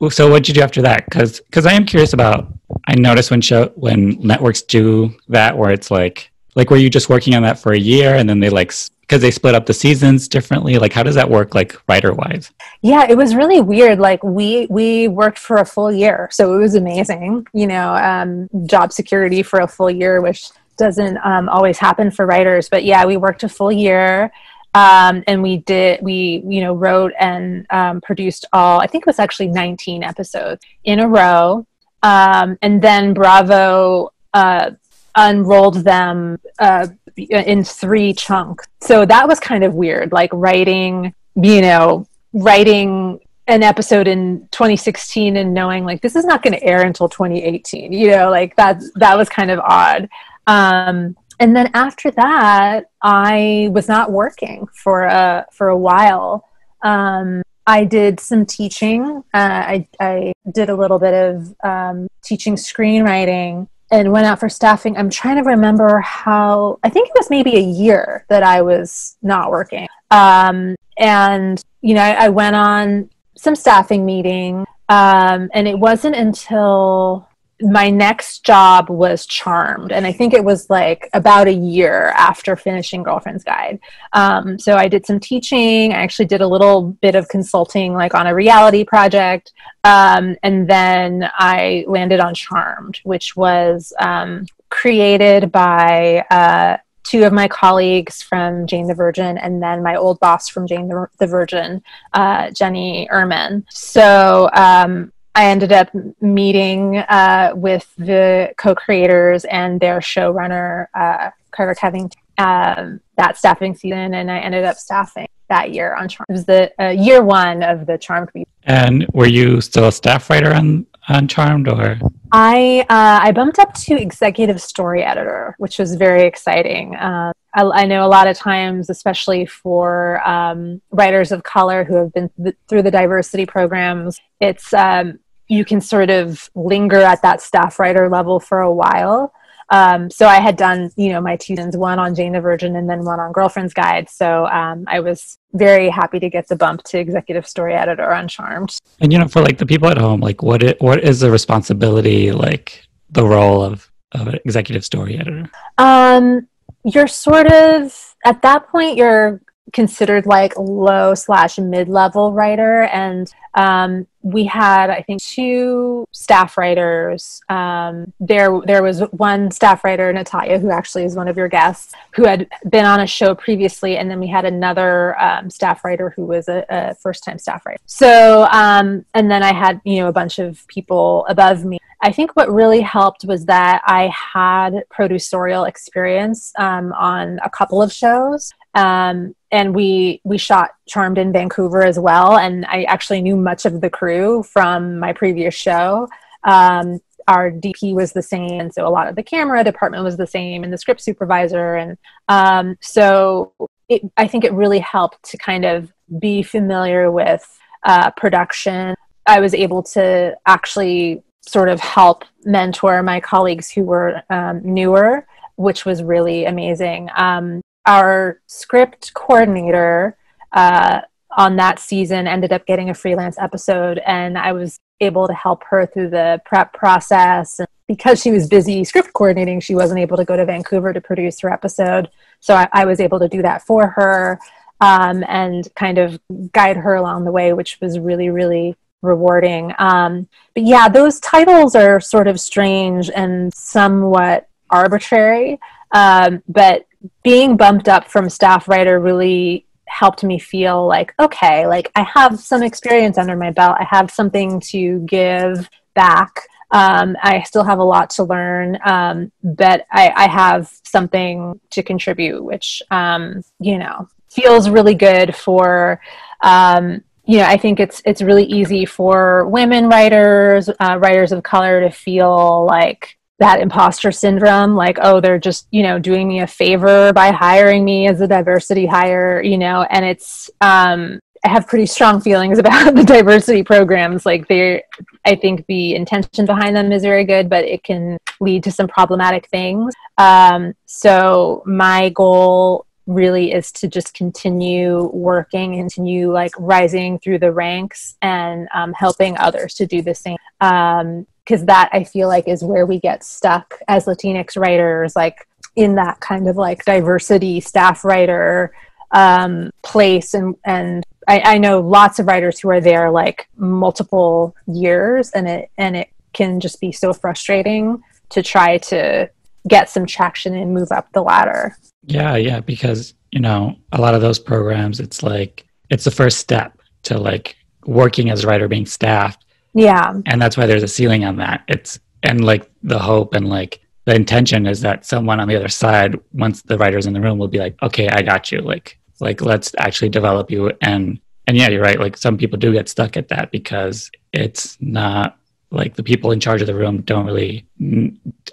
So what did you do after that? Because because I am curious about, I notice when show when networks do that, where it's like like were you just working on that for a year and then they like, because they split up the seasons differently, like how does that work, like writer wise? Yeah, it was really weird. Like we we worked for a full year, so it was amazing, you know, um job security for a full year, which doesn't um, always happen for writers. But yeah, we worked a full year, um, and we did, we, you know, wrote and um, produced all, I think it was actually nineteen episodes in a row. Um, and then Bravo uh, unrolled them uh, in three chunks. So that was kind of weird, like writing, you know, writing an episode in twenty sixteen and knowing like, this is not going to air until twenty eighteen, you know, like that's, that was kind of odd. Um, and then after that, I was not working for a, for a while. Um, I did some teaching. Uh, I, I did a little bit of um, teaching screenwriting and went out for staffing. I'm trying to remember how, I think it was maybe a year that I was not working. Um, and, you know, I, I went on some staffing meeting, um, and it wasn't until... my next job was Charmed, and I think it was like about a year after finishing Girlfriend's Guide. Um, so I did some teaching. I actually did a little bit of consulting, like on a reality project. Um, and then I landed on Charmed, which was um, created by uh, two of my colleagues from Jane the Virgin, and then my old boss from Jane the, the Virgin, uh, Jennie Urman. So, um, I ended up meeting uh, with the co-creators and their showrunner, uh, Carter Kevington, um, that staffing season, and I ended up staffing that year on Charmed. It was the uh, year one of the Charmed season. And were you still a staff writer on, on Charmed, or? I uh, I bumped up to executive story editor, which was very exciting. Um, I, I know a lot of times, especially for um, writers of color who have been th through the diversity programs, it's um, you can sort of linger at that staff writer level for a while. Um, so I had done, you know, my two seasons, one on Jane the Virgin and then one on Girlfriend's Guide. So um, I was very happy to get the bump to executive story editor on Charmed. And, you know, for like the people at home, like what it, what is the responsibility, like the role of, of an executive story editor? Um, you're sort of, at that point, you're considered like low slash mid-level writer. And um, we had, I think, two staff writers. Um, there, there was one staff writer, Natalia, who actually is one of your guests, who had been on a show previously. And then we had another um, staff writer who was a, a first-time staff writer. So, um, and then I had, you know, a bunch of people above me. I think what really helped was that I had producerial experience um, on a couple of shows. Um, and we, we shot Charmed in Vancouver as well. And I actually knew much of the crew from my previous show. Um, our D P was the same. And so a lot of the camera department was the same, and the script supervisor. And, um, so it, I think it really helped to kind of be familiar with, uh, production. I was able to actually sort of help mentor my colleagues who were, um, newer, which was really amazing. Um, Our script coordinator uh, on that season ended up getting a freelance episode, and I was able to help her through the prep process. And because she was busy script coordinating, she wasn't able to go to Vancouver to produce her episode. So I, I was able to do that for her um, and kind of guide her along the way, which was really, really rewarding. Um, but yeah, those titles are sort of strange and somewhat arbitrary. Um, but being bumped up from staff writer really helped me feel like, okay, like I have some experience under my belt. I have something to give back. Um, I still have a lot to learn, um, but I, I have something to contribute, which, um, you know, feels really good for, um, you know, I think it's, it's really easy for women writers, uh, writers of color to feel like that imposter syndrome, like, oh, they're just, you know, doing me a favor by hiring me as a diversity hire, you know, and it's, um, I have pretty strong feelings about the diversity programs. Like they're, I think the intention behind them is very good, but it can lead to some problematic things. Um, so my goal really is to just continue working, continue like rising through the ranks and um, helping others to do the same. Um, Because that, I feel like, is where we get stuck as Latinx writers, like in that kind of like diversity staff writer um, place. And, and I, I know lots of writers who are there like multiple years, and it, and it can just be so frustrating to try to get some traction and move up the ladder. Yeah, yeah, because, you know, a lot of those programs, it's like, it's the first step to like working as a writer, being staffed. Yeah. And that's why there's a ceiling on that. It's, and like the hope and like the intention is that someone on the other side, once the writer's in the room, will be like, okay, I got you. Like, like, let's actually develop you. And, and yeah, you're right. Like some people do get stuck at that because it's not like the people in charge of the room don't really,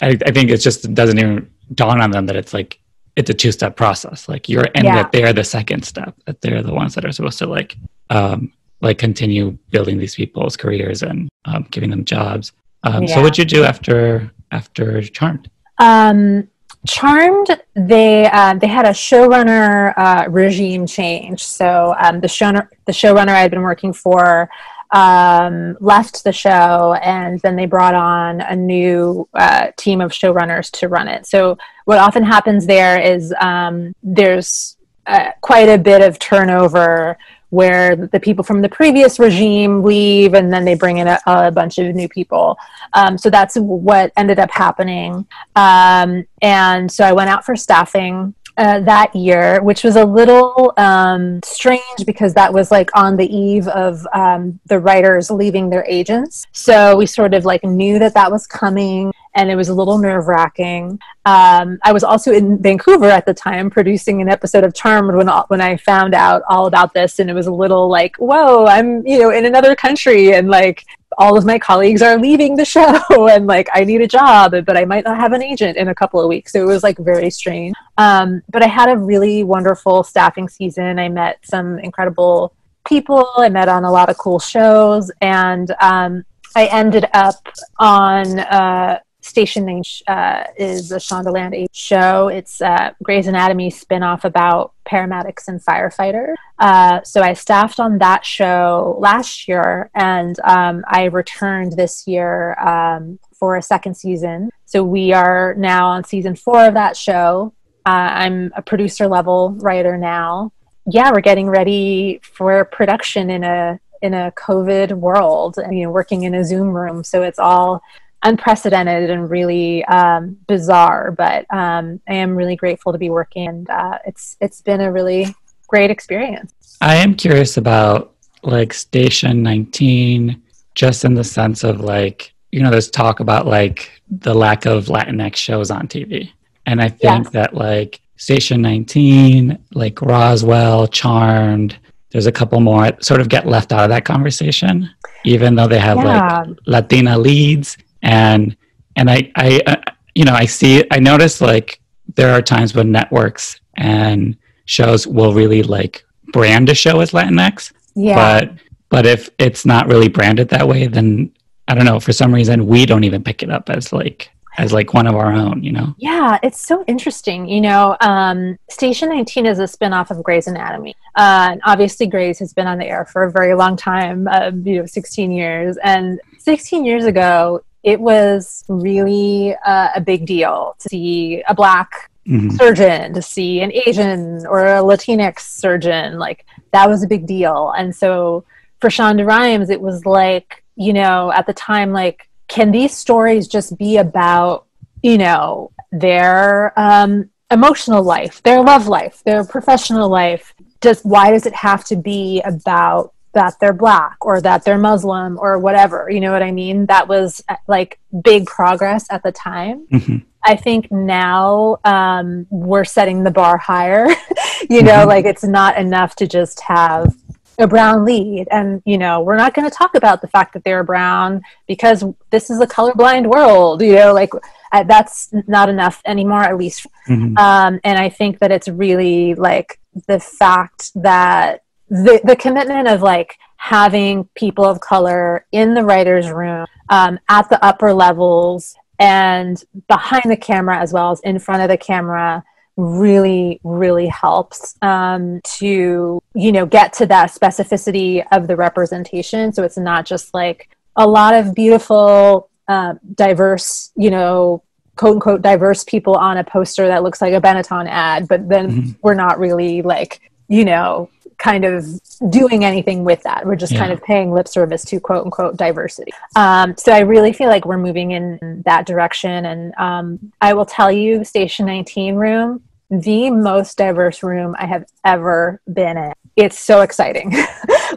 I, I think it's just, it doesn't even dawn on them that it's like, it's a two-step process. Like you're, and yeah. that they're the second step, that they're the ones that are supposed to like, um, like continue building these people's careers and um, giving them jobs. Um, yeah. So what'd you do after after Charmed? Um, Charmed, they uh, they had a showrunner uh, regime change. So um, the show the showrunner I'd been working for um, left the show, and then they brought on a new uh, team of showrunners to run it. So what often happens there is um, there's uh, quite a bit of turnover, where the people from the previous regime leave and then they bring in a, a bunch of new people. Um, so that's what ended up happening. Um, and so I went out for staffing uh, that year, which was a little um, strange because that was like on the eve of um, the writers leaving their agents. So we sort of like knew that that was coming, and it was a little nerve-wracking. Um, I was also in Vancouver at the time producing an episode of Charmed when when I found out all about this, and it was a little like, whoa, I'm you know in another country, and like all of my colleagues are leaving the show, and like I need a job, but I might not have an agent in a couple of weeks. So it was like very strange. Um, but I had a really wonderful staffing season. I met some incredible people. I met on a lot of cool shows, and um, I ended up on. Uh, Station nineteen uh, is a Shondaland show. It's uh, Grey's Anatomy spinoff about paramedics and firefighters. Uh, so I staffed on that show last year, and um, I returned this year um, for a second season. So we are now on season four of that show. Uh, I'm a producer level writer now. Yeah, we're getting ready for production in a in a COVID world, and you know, working in a Zoom room. So it's all unprecedented and really um, bizarre, but um, I am really grateful to be working, and uh, it's it's been a really great experience. I am curious about like Station nineteen, just in the sense of like, you know, there's talk about like the lack of Latinx shows on T V, and I think yes. that like Station nineteen, like Roswell, Charmed, there's a couple more sort of get left out of that conversation, even though they have yeah. like Latina leads. And, and I, I, uh, you know, I see, I notice like there are times when networks and shows will really like brand a show as Latinx, yeah. but, but if it's not really branded that way, then I don't know, for some reason, we don't even pick it up as like, as like one of our own, you know? Yeah. It's so interesting. You know, um, Station nineteen is a spinoff of Grey's Anatomy. Uh, and obviously Grey's has been on the air for a very long time, uh, you know, sixteen years. And sixteen years ago, it was really uh, a big deal to see a Black mm-hmm. surgeon, to see an Asian or a Latinx surgeon. Like, that was a big deal. And so for Shonda Rhimes, it was like, you know, at the time, like, can these stories just be about, you know, their um, emotional life, their love life, their professional life? Just why does it have to be about that they're Black or that they're Muslim or whatever? You know what I mean? That was like big progress at the time. Mm-hmm. I think now um, we're setting the bar higher. You know, mm-hmm. like, it's not enough to just have a brown lead. And, you know, we're not going to talk about the fact that they're brown because this is a colorblind world, you know, like I, that's not enough anymore, at least. Mm-hmm. Um, and I think that it's really like the fact that the, the commitment of like having people of color in the writer's room um, at the upper levels and behind the camera as well as in front of the camera really, really helps um, to, you know, get to that specificity of the representation. So it's not just like a lot of beautiful, uh, diverse, you know, quote unquote, diverse people on a poster that looks like a Benetton ad, but then mm-hmm. we're not really like, you know, kind of doing anything with that. We're just yeah. kind of paying lip service to quote unquote diversity. Um, so I really feel like we're moving in that direction. And um, I will tell you, Station nineteen room, the most diverse room I have ever been in. It's so exciting.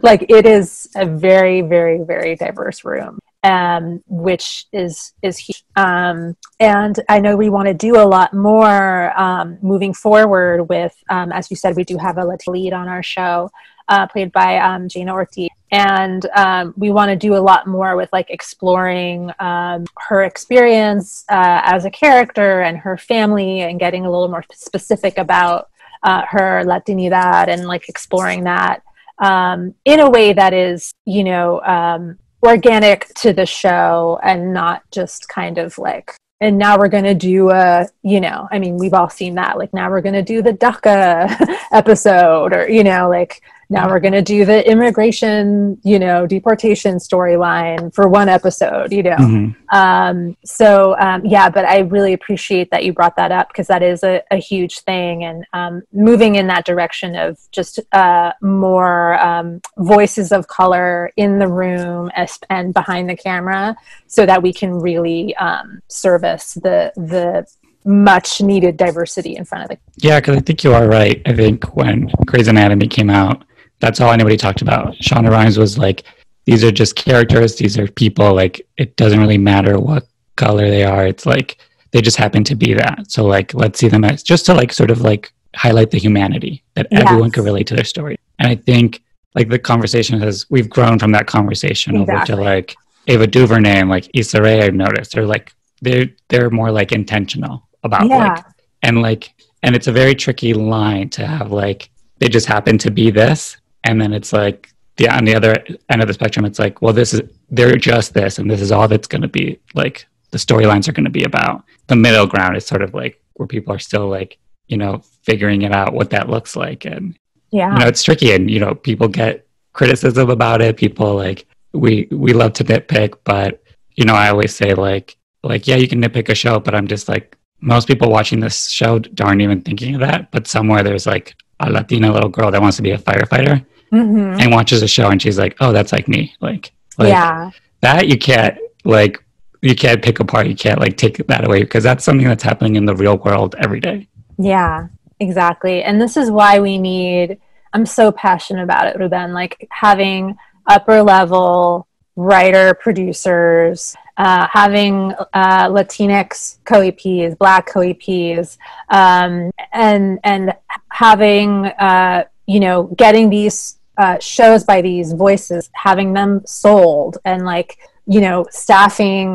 Like, it is a very, very, very diverse room, um, which is, is huge. Um, and I know we want to do a lot more um, moving forward with, um, as you said, we do have a Latina lead on our show, uh, played by um, Jane Ortiz. And um, we want to do a lot more with like exploring um, her experience uh, as a character and her family and getting a little more specific about uh, her Latinidad and like exploring that um, in a way that is, you know, um, organic to the show and not just kind of like, and now we're going to do a, you know, I mean, we've all seen that. Like, now we're going to do the DACA episode, or, you know, like, now we're going to do the immigration, you know, deportation storyline for one episode, you know. Mm-hmm. Um, so, um, yeah, but I really appreciate that you brought that up because that is a, a huge thing. And um, moving in that direction of just uh, more um, voices of color in the room and behind the camera so that we can really um, service the the much needed diversity in front of it. Yeah, because I think you are right. I think when Grey's Anatomy came out, that's all anybody talked about. Shonda Rhimes was like, these are just characters. These are people. Like, it doesn't really matter what color they are. It's like, they just happen to be that. So like, let's see them as just to like, sort of like highlight the humanity that yes. everyone could relate to their story. And I think like the conversation has, we've grown from that conversation exactly. over to like Ava DuVernay and like Issa Rae, I've noticed. They're like, they're, they're more like intentional about yeah. like, and like, and it's a very tricky line to have like, they just happen to be this. And then it's like, the, on the other end of the spectrum, it's like, well, this is, they're just this, and this is all that's going to be, like, the storylines are going to be about. The middle ground is sort of like where people are still like, you know, figuring it out what that looks like. And, yeah. you know, it's tricky. And, you know, people get criticism about it. People like, we, we love to nitpick, but, you know, I always say like, like, yeah, you can nitpick a show, but I'm just like, most people watching this show aren't even thinking of that. But somewhere there's like a Latina little girl that wants to be a firefighter. Mm-hmm. And watches a show and she's like, oh, that's like me. Like, like yeah. that you can't like, you can't pick apart. You can't like take that away because that's something that's happening in the real world every day. Yeah, exactly. And this is why we need, I'm so passionate about it, Ruben, like having upper level writer producers, uh, having uh, Latinx co-E Ps, Black co-E Ps, um, and, and having, uh, you know, getting these Uh, shows by these voices, having them sold and like, you know, staffing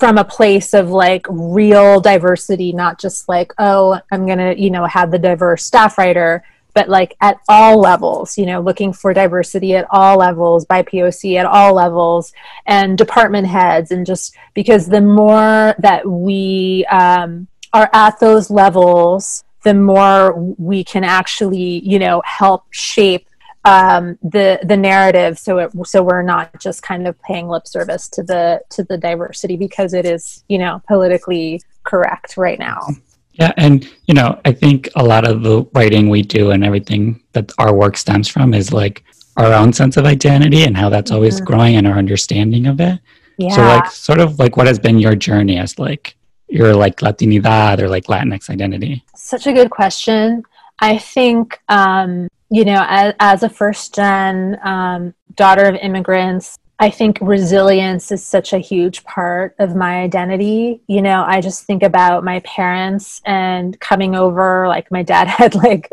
from a place of like real diversity, not just like, oh, I'm going to, you know, have the diverse staff writer, but like at all levels, you know, looking for diversity at all levels, by P O C at all levels and department heads. And just because the more that we um, are at those levels, the more we can actually, you know, help shape um, the the narrative, so it, so we're not just kind of paying lip service to the to the diversity because it is, you know, politically correct right now. Yeah, and you know, I think a lot of the writing we do and everything that our work stems from is like our own sense of identity and how that's always mm-hmm. growing and our understanding of it. Yeah. So like sort of like what has been your journey as like your like Latinidad or like Latinx identity? Such a good question. I think, um, you know, as, as a first gen um, daughter of immigrants, I think resilience is such a huge part of my identity. You know, I just think about my parents and coming over, like my dad had like,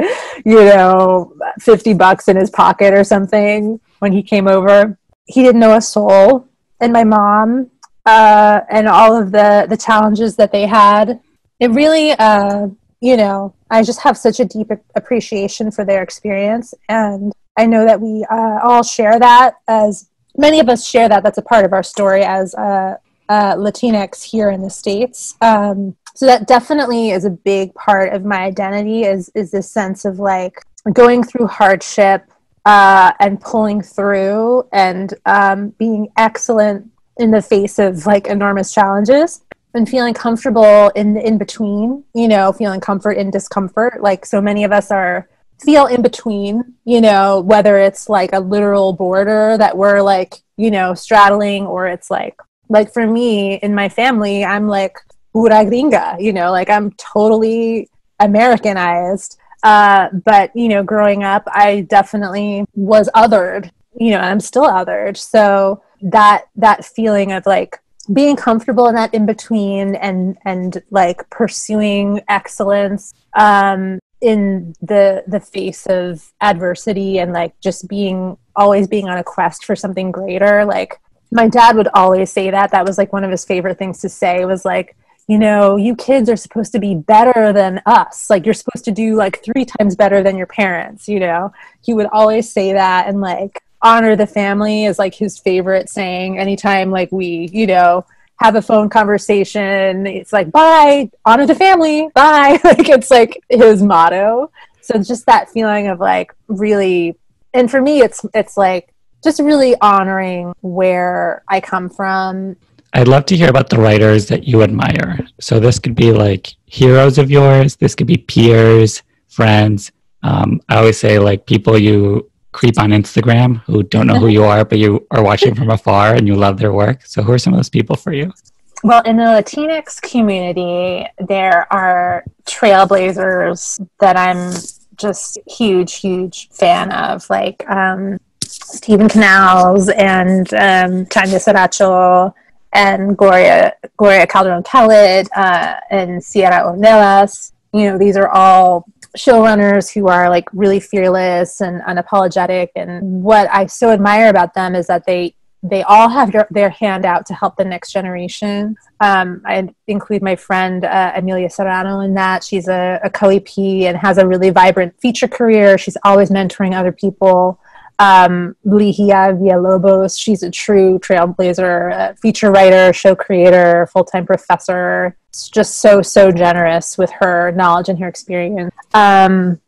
you know, fifty bucks in his pocket or something when he came over. He didn't know a soul. And my mom uh, and all of the, the challenges that they had, it really, uh, you know, I just have such a deep appreciation for their experience. And I know that we uh, all share that as many of us share that. That's a part of our story as uh, uh, Latinx here in the States. Um, so that definitely is a big part of my identity is, is this sense of like going through hardship uh, and pulling through and um, being excellent in the face of like enormous challenges and feeling comfortable in the in between, you know, feeling comfort in discomfort. Like so many of us are feel in between, you know, whether it's like a literal border that we're like, you know, straddling, or it's like, like for me in my family, I'm like pura gringa, you know, like I'm totally Americanized. Uh, but, you know, growing up, I definitely was othered, you know, and I'm still othered. So that, that feeling of like being comfortable in that in between and, and like pursuing excellence, um, in the the face of adversity and like just being always being on a quest for something greater. Like my dad would always say that that was like one of his favorite things to say was like, you know, you kids are supposed to be better than us, like you're supposed to do like three times better than your parents, you know. He would always say that, and like honor the family is like his favorite saying anytime like we, you know, have a phone conversation. It's like, bye, honor the family, bye. Like it's like his motto. So just that feeling of like really, and for me, it's it's like just really honoring where I come from. I'd love to hear about the writers that you admire. So this could be like heroes of yours. This could be peers, friends. Um, I always say like people you creep on Instagram who don't know who you are, but you are watching from afar and you love their work. So who are some of those people for you? Well, in the Latinx community, there are trailblazers that I'm just huge, huge fan of, like um, Stephen Canals and um, Tanya Saracho and Gloria, Gloria Calderon-Kellett uh, and Sierra Ornelas. You know, these are all showrunners who are like really fearless and unapologetic. And what I so admire about them is that they they all have your, their hand out to help the next generation. Um, I include my friend uh, Amelia Serrano in that. She's a, a co-E P and has a really vibrant feature career. She's always mentoring other people. Um, Ligia Villalobos, she's a true trailblazer, uh, feature writer, show creator, full-time professor. It's just so, so generous with her knowledge and her experience. Um,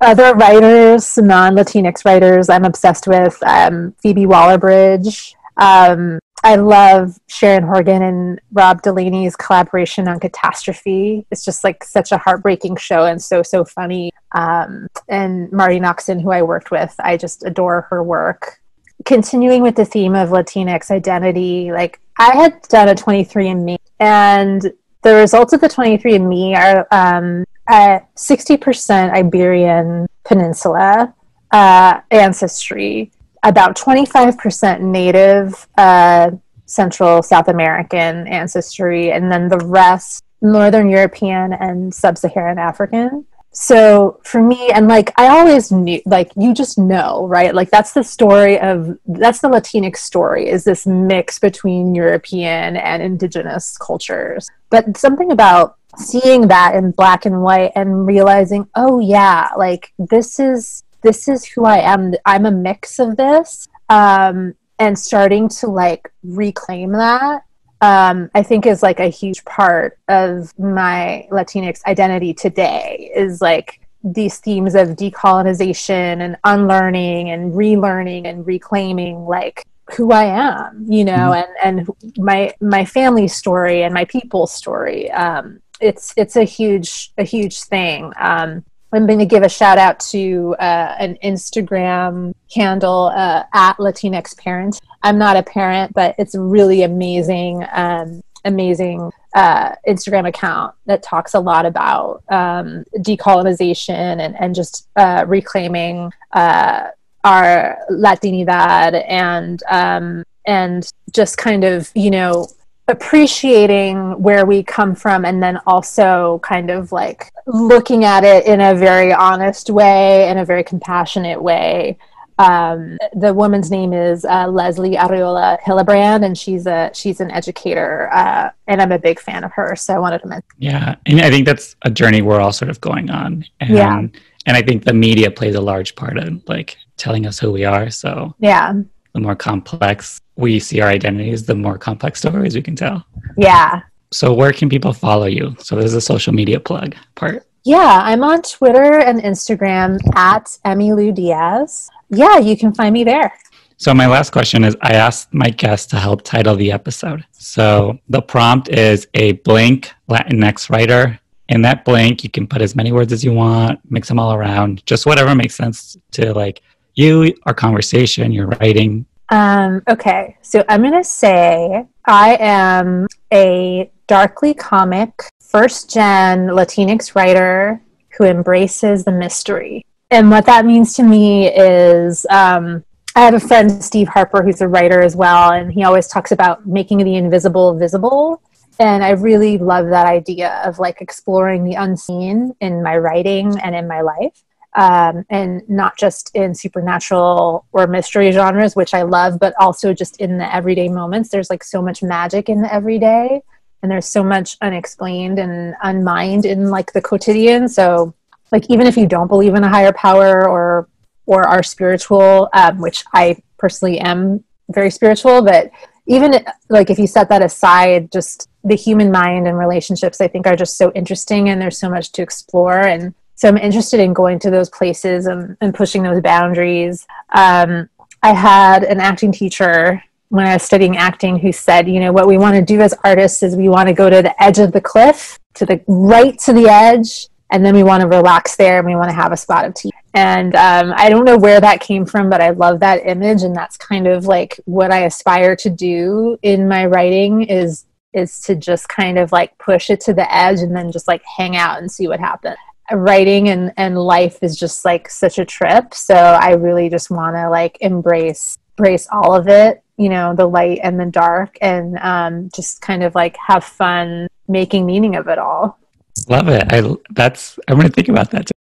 other writers, non-Latinx writers I'm obsessed with, um, Phoebe Waller-Bridge. Um, I love Sharon Horgan and Rob Delaney's collaboration on Catastrophe. It's just like such a heartbreaking show and so, so funny. Um, and Marty Noxon, who I worked with, I just adore her work. Continuing with the theme of Latinx identity, like I had done a twenty-three and me, and the results of the twenty-three and me are um, at sixty percent Iberian Peninsula uh, ancestry, about twenty-five percent Native uh, Central South American ancestry, and then the rest Northern European and Sub-Saharan African. So for me, and like I always knew, like you just know, right? Like that's the story of, that's the Latinx story, is this mix between European and indigenous cultures. But something about seeing that in black and white and realizing, oh yeah, like this is, this is who I am. I'm a mix of this, um, and starting to like reclaim that, um, I think is like a huge part of my Latinx identity today, is like these themes of decolonization and unlearning and relearning and reclaiming, like, who I am, you know, mm-hmm. and, and my, my family story and my people's story. Um, it's, it's a huge, a huge thing. Um, I'm going to give a shout out to uh, an Instagram handle, uh, at Latinx Parent. I'm not a parent, but it's a really amazing, um, amazing uh, Instagram account that talks a lot about um, decolonization and, and just uh, reclaiming uh, our Latinidad and, um, and just kind of, you know, appreciating where we come from, and then also kind of like looking at it in a very honest way, in a very compassionate way. Um, the woman's name is uh, Leslie Arriola Hillebrand, and she's a she's an educator, uh, and I'm a big fan of her, so I wanted to mention. Yeah, and I think that's a journey we're all sort of going on. And, yeah, and I think the media plays a large part in like telling us who we are. So yeah, the more complex we see our identities, the more complex stories we can tell. Yeah. So where can people follow you? So there's a social media plug part. Yeah, I'm on Twitter and Instagram at Emmylou Diaz. Yeah, you can find me there. So my last question is, I asked my guests to help title the episode. So the prompt is a blank Latinx writer. In that blank, you can put as many words as you want, mix them all around, just whatever makes sense to like you, our conversation, your writing. Um, okay, so I'm going to say I am a darkly comic, first-gen Latinx writer who embraces the mystery. And what that means to me is, um, I have a friend, Steve Harper, who's a writer as well, and he always talks about making the invisible visible. And I really love that idea of like exploring the unseen in my writing and in my life, um, and not just in supernatural or mystery genres, which I love, but also just in the everyday moments. There's like so much magic in the everyday, and there's so much unexplained and unmined in like the quotidian. So like, even if you don't believe in a higher power or or are spiritual, um, which I personally am very spiritual, but even like if you set that aside, just the human mind and relationships, I think, are just so interesting, and there's so much to explore. And so I'm interested in going to those places and, and pushing those boundaries. Um, I had an acting teacher when I was studying acting who said, you know, what we want to do as artists is we want to go to the edge of the cliff, to the right to the edge, and then we want to relax there, and we want to have a spot of tea. And um, I don't know where that came from, but I love that image. And that's kind of like what I aspire to do in my writing, is is to just kind of like push it to the edge and then just like hang out and see what happens. Writing and, and life is just like such a trip. So I really just want to like embrace, embrace all of it, you know, the light and the dark, and um, just kind of like have fun making meaning of it all. Love it. I that's I'm gonna think about that too.